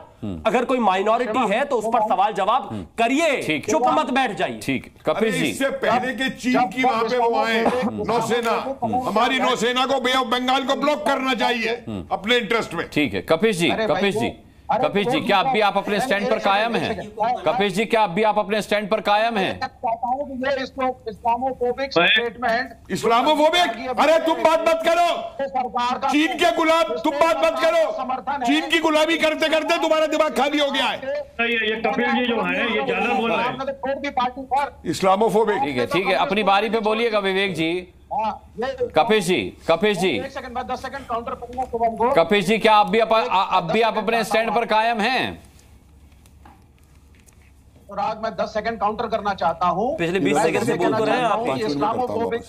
अगर कोई माइनॉरिटी है तो उस पर सवाल जवाब करिए, चुप मत बैठ जाइए। ठीक कपिल जी, इससे पहले कि चीन की वहां पे वो आए, नौसेना, हमारी नौसेना को बे ऑफ बंगाल को ब्लॉक करना चाहिए अपने इंटरेस्ट में। ठीक है कपिल जी, कपिल जी कपिश जी क्या अब भी आप अपने स्टैंड पर कायम हैं? कपिश जी क्या अब भी आप अपने स्टैंड पर कायम हैं? इस्लामोफोबिक इस्लामोफोबिक अरे तुम बात मत करो, चीन के गुलाम तुम बात मत करो, चीन की गुलामी करते करते तुम्हारा दिमाग खाली हो गया है। ये कपिल जी जो है ये ज्यादा बोल रहे हैं इस्लामोफोबिक। ठीक है ठीक है, अपनी बारी पे बोलिएगा विवेक जी। कपिश जी कपिश जी कपिश जी क्या आप भी अब भी आप अपने स्टैंड पर कायम हैं? अनुराग मैं दस सेकंड काउंटर करना चाहता हूं, पिछले बीस सेकंड से बोल रहे हैं आप। इस्लामोफोबिक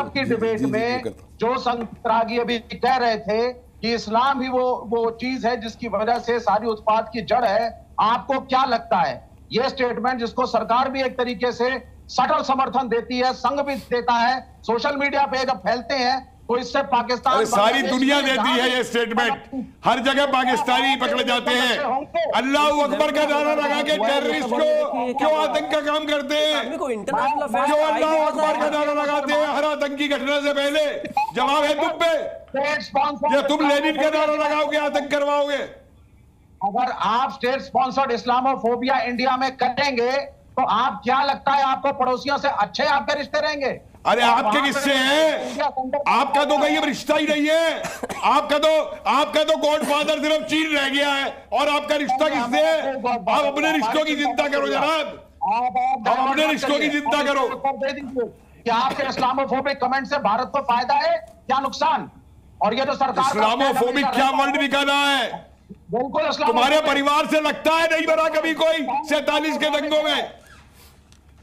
आपकी डिबेट में जो संगीत रागी अभी कह रहे थे कि इस्लाम ही वो वो चीज है जिसकी वजह से सारी उत्पाद की जड़ है, आपको क्या लगता है ये स्टेटमेंट जिसको सरकार भी एक तरीके से सटल समर्थन देती है, संघ भी देता है, सोशल मीडिया पे जब फैलते हैं तो इससे पाकिस्तान सारी दुनिया देती है ये स्टेटमेंट, हर जगह पाकिस्तानी पकड़े जाते हैं। अल्लाह अकबर का नारा लगा के टेररिस्ट को क्यों आतंक का काम करते हैं, क्यों अल्लाह अकबर का नारा लगाते हैं हर आतंकी घटना से पहले? जवाब है तुम पे, या तुम लेनिन का नारा लगाओगे आतंक करवाओगे? अगर आप स्टेट स्पॉन्सर्ड इस्लामोफोबिया इंडिया में करेंगे तो आप क्या लगता है आपको पड़ोसियों से अच्छे आपके रिश्ते रहेंगे? अरे आपके किससे हैं? आपका तो कहीं रिश्ता ही नहीं है, आपका तो आपका तो गॉडफादर सिर्फ चीन रह गया है। और आपका रिश्ता किससे है? आप अपने रिश्तों की चिंता करो जनाब, आप अपने रिश्तों की चिंता करो। क्या आपके इस्लामोफोबिक कमेंट से भारत को फायदा है क्या नुकसान? और ये जो सरकार इस्लामोफोबिक क्या वर्ड निकाला है, तुम्हारे परिवार से लगता है नहीं बना कभी कोई सैतालीस के दंगों में,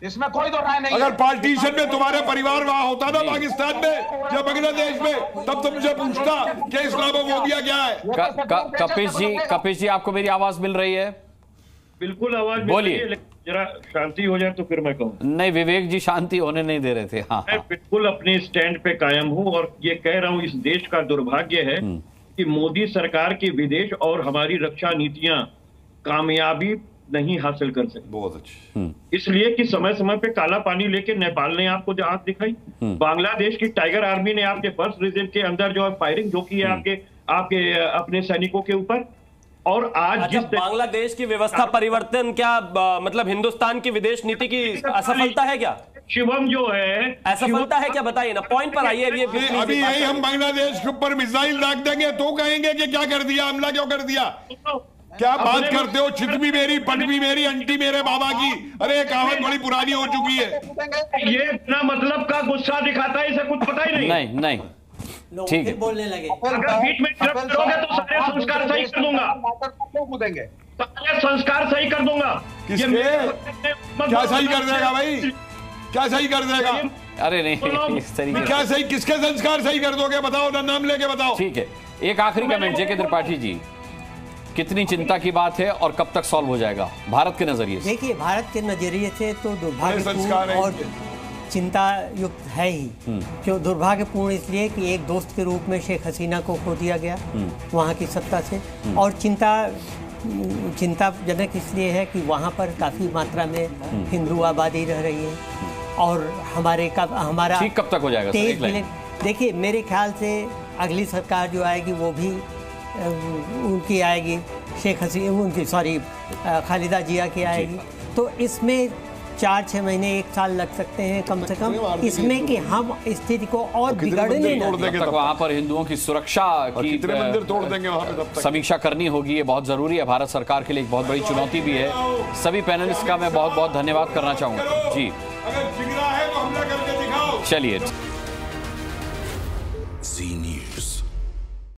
इसमें कोई दो राय नहीं। अगर पार्टीशन में तुम्हारे परिवार वहां होता ना पाकिस्तान में या बांग्लादेश में, तब तुमसे पूछता कि इस्लामोफोबिया क्या है। कपिश जी कपिश जी आपको मेरी आवाज मिल रही है? बिल्कुल आवाज बोलिए, जरा शांति हो जाए तो फिर मैं कहूँ। नहीं विवेक जी शांति होने नहीं दे रहे थे। हाँ मैं बिल्कुल अपने स्टैंड पे कायम हूँ और ये कह रहा हूँ इस देश का दुर्भाग्य है कि मोदी सरकार की विदेश और हमारी रक्षा नीतियां कामयाबी नहीं हासिल कर सकती। बहुत अच्छा, इसलिए कि समय समय पे काला पानी लेके नेपाल ने आपको जो आंख दिखाई, बांग्लादेश की टाइगर आर्मी ने आपके फर्स्ट रीजन के अंदर जो फायरिंग जो की है आपके आपके अपने सैनिकों के ऊपर। और आज जिस बांग्लादेश की व्यवस्था परिवर्तन क्या मतलब हिंदुस्तान की विदेश नीति की असफलता है क्या? शिवम जो है असफलता है क्या? बताइए ना, पॉइंट पर आइए। अभी अभी यही हम बांग्लादेश के ऊपर मिसाइल दाग देंगे तो कहेंगे कि क्या कर दिया, हमला क्यों कर दिया? क्या बात करते हो, छिटवी मेरी पटवी मेरी अंटी मेरे बाबा की, अरे कहावत बड़ी पुरानी हो चुकी है। ये इतना मतलब का गुस्सा दिखाता है, इसे कुछ पता ही नहीं। नहीं नहीं ठीक है बोलने लगे, अगर बीच में इंटरप्ट करोगे तो सारे संस्कार सही कर दूंगा, सारे संस्कार सही कर दूंगा। क्या सही कर देगा भाई, क्या सही कर देगा? अरे नहीं इस तरीके क्या सही, किसके संस्कार सही कर दोगे बताओ ना, नाम लेके बताओ। ठीक है एक आखिरी कमेंट जे के त्रिपाठी जी, कितनी चिंता की बात है और कब तक सॉल्व हो जाएगा भारत के नजरिए से? देखिए भारत के नजरिए से तो दुर्भाग्यपूर्ण और चिंता युक्त है ही, क्यों दुर्भाग्यपूर्ण इसलिए कि एक दोस्त के रूप में शेख हसीना को खो दिया गया वहाँ की सत्ता से, और चिंता चिंताजनक इसलिए है कि वहाँ पर काफ़ी मात्रा में हिंदू आबादी रह रही है और हमारे का हमारा ठीक कब तक हो जाएगा? तेईस मिलियन। देखिए मेरे ख्याल से अगली सरकार जो आएगी वो भी उनकी आएगी, शेख हसीना उनकी सॉरी खालिदा जिया की आएगी, तो इसमें चार छः महीने एक साल लग सकते हैं कम से कम, इसमें कि हम स्थिति को और बिगड़ने तक वहाँ पर हिंदुओं की सुरक्षा की तोड़ देंगे वहाँ पे समीक्षा करनी होगी। ये बहुत जरूरी है, भारत सरकार के लिए एक बहुत बड़ी चुनौती भी है। सभी पैनलिस्ट का मैं बहुत बहुत धन्यवाद करना चाहूँगा जी। अगर जिगरा है तो हमला करके दिखाओ। चलिए।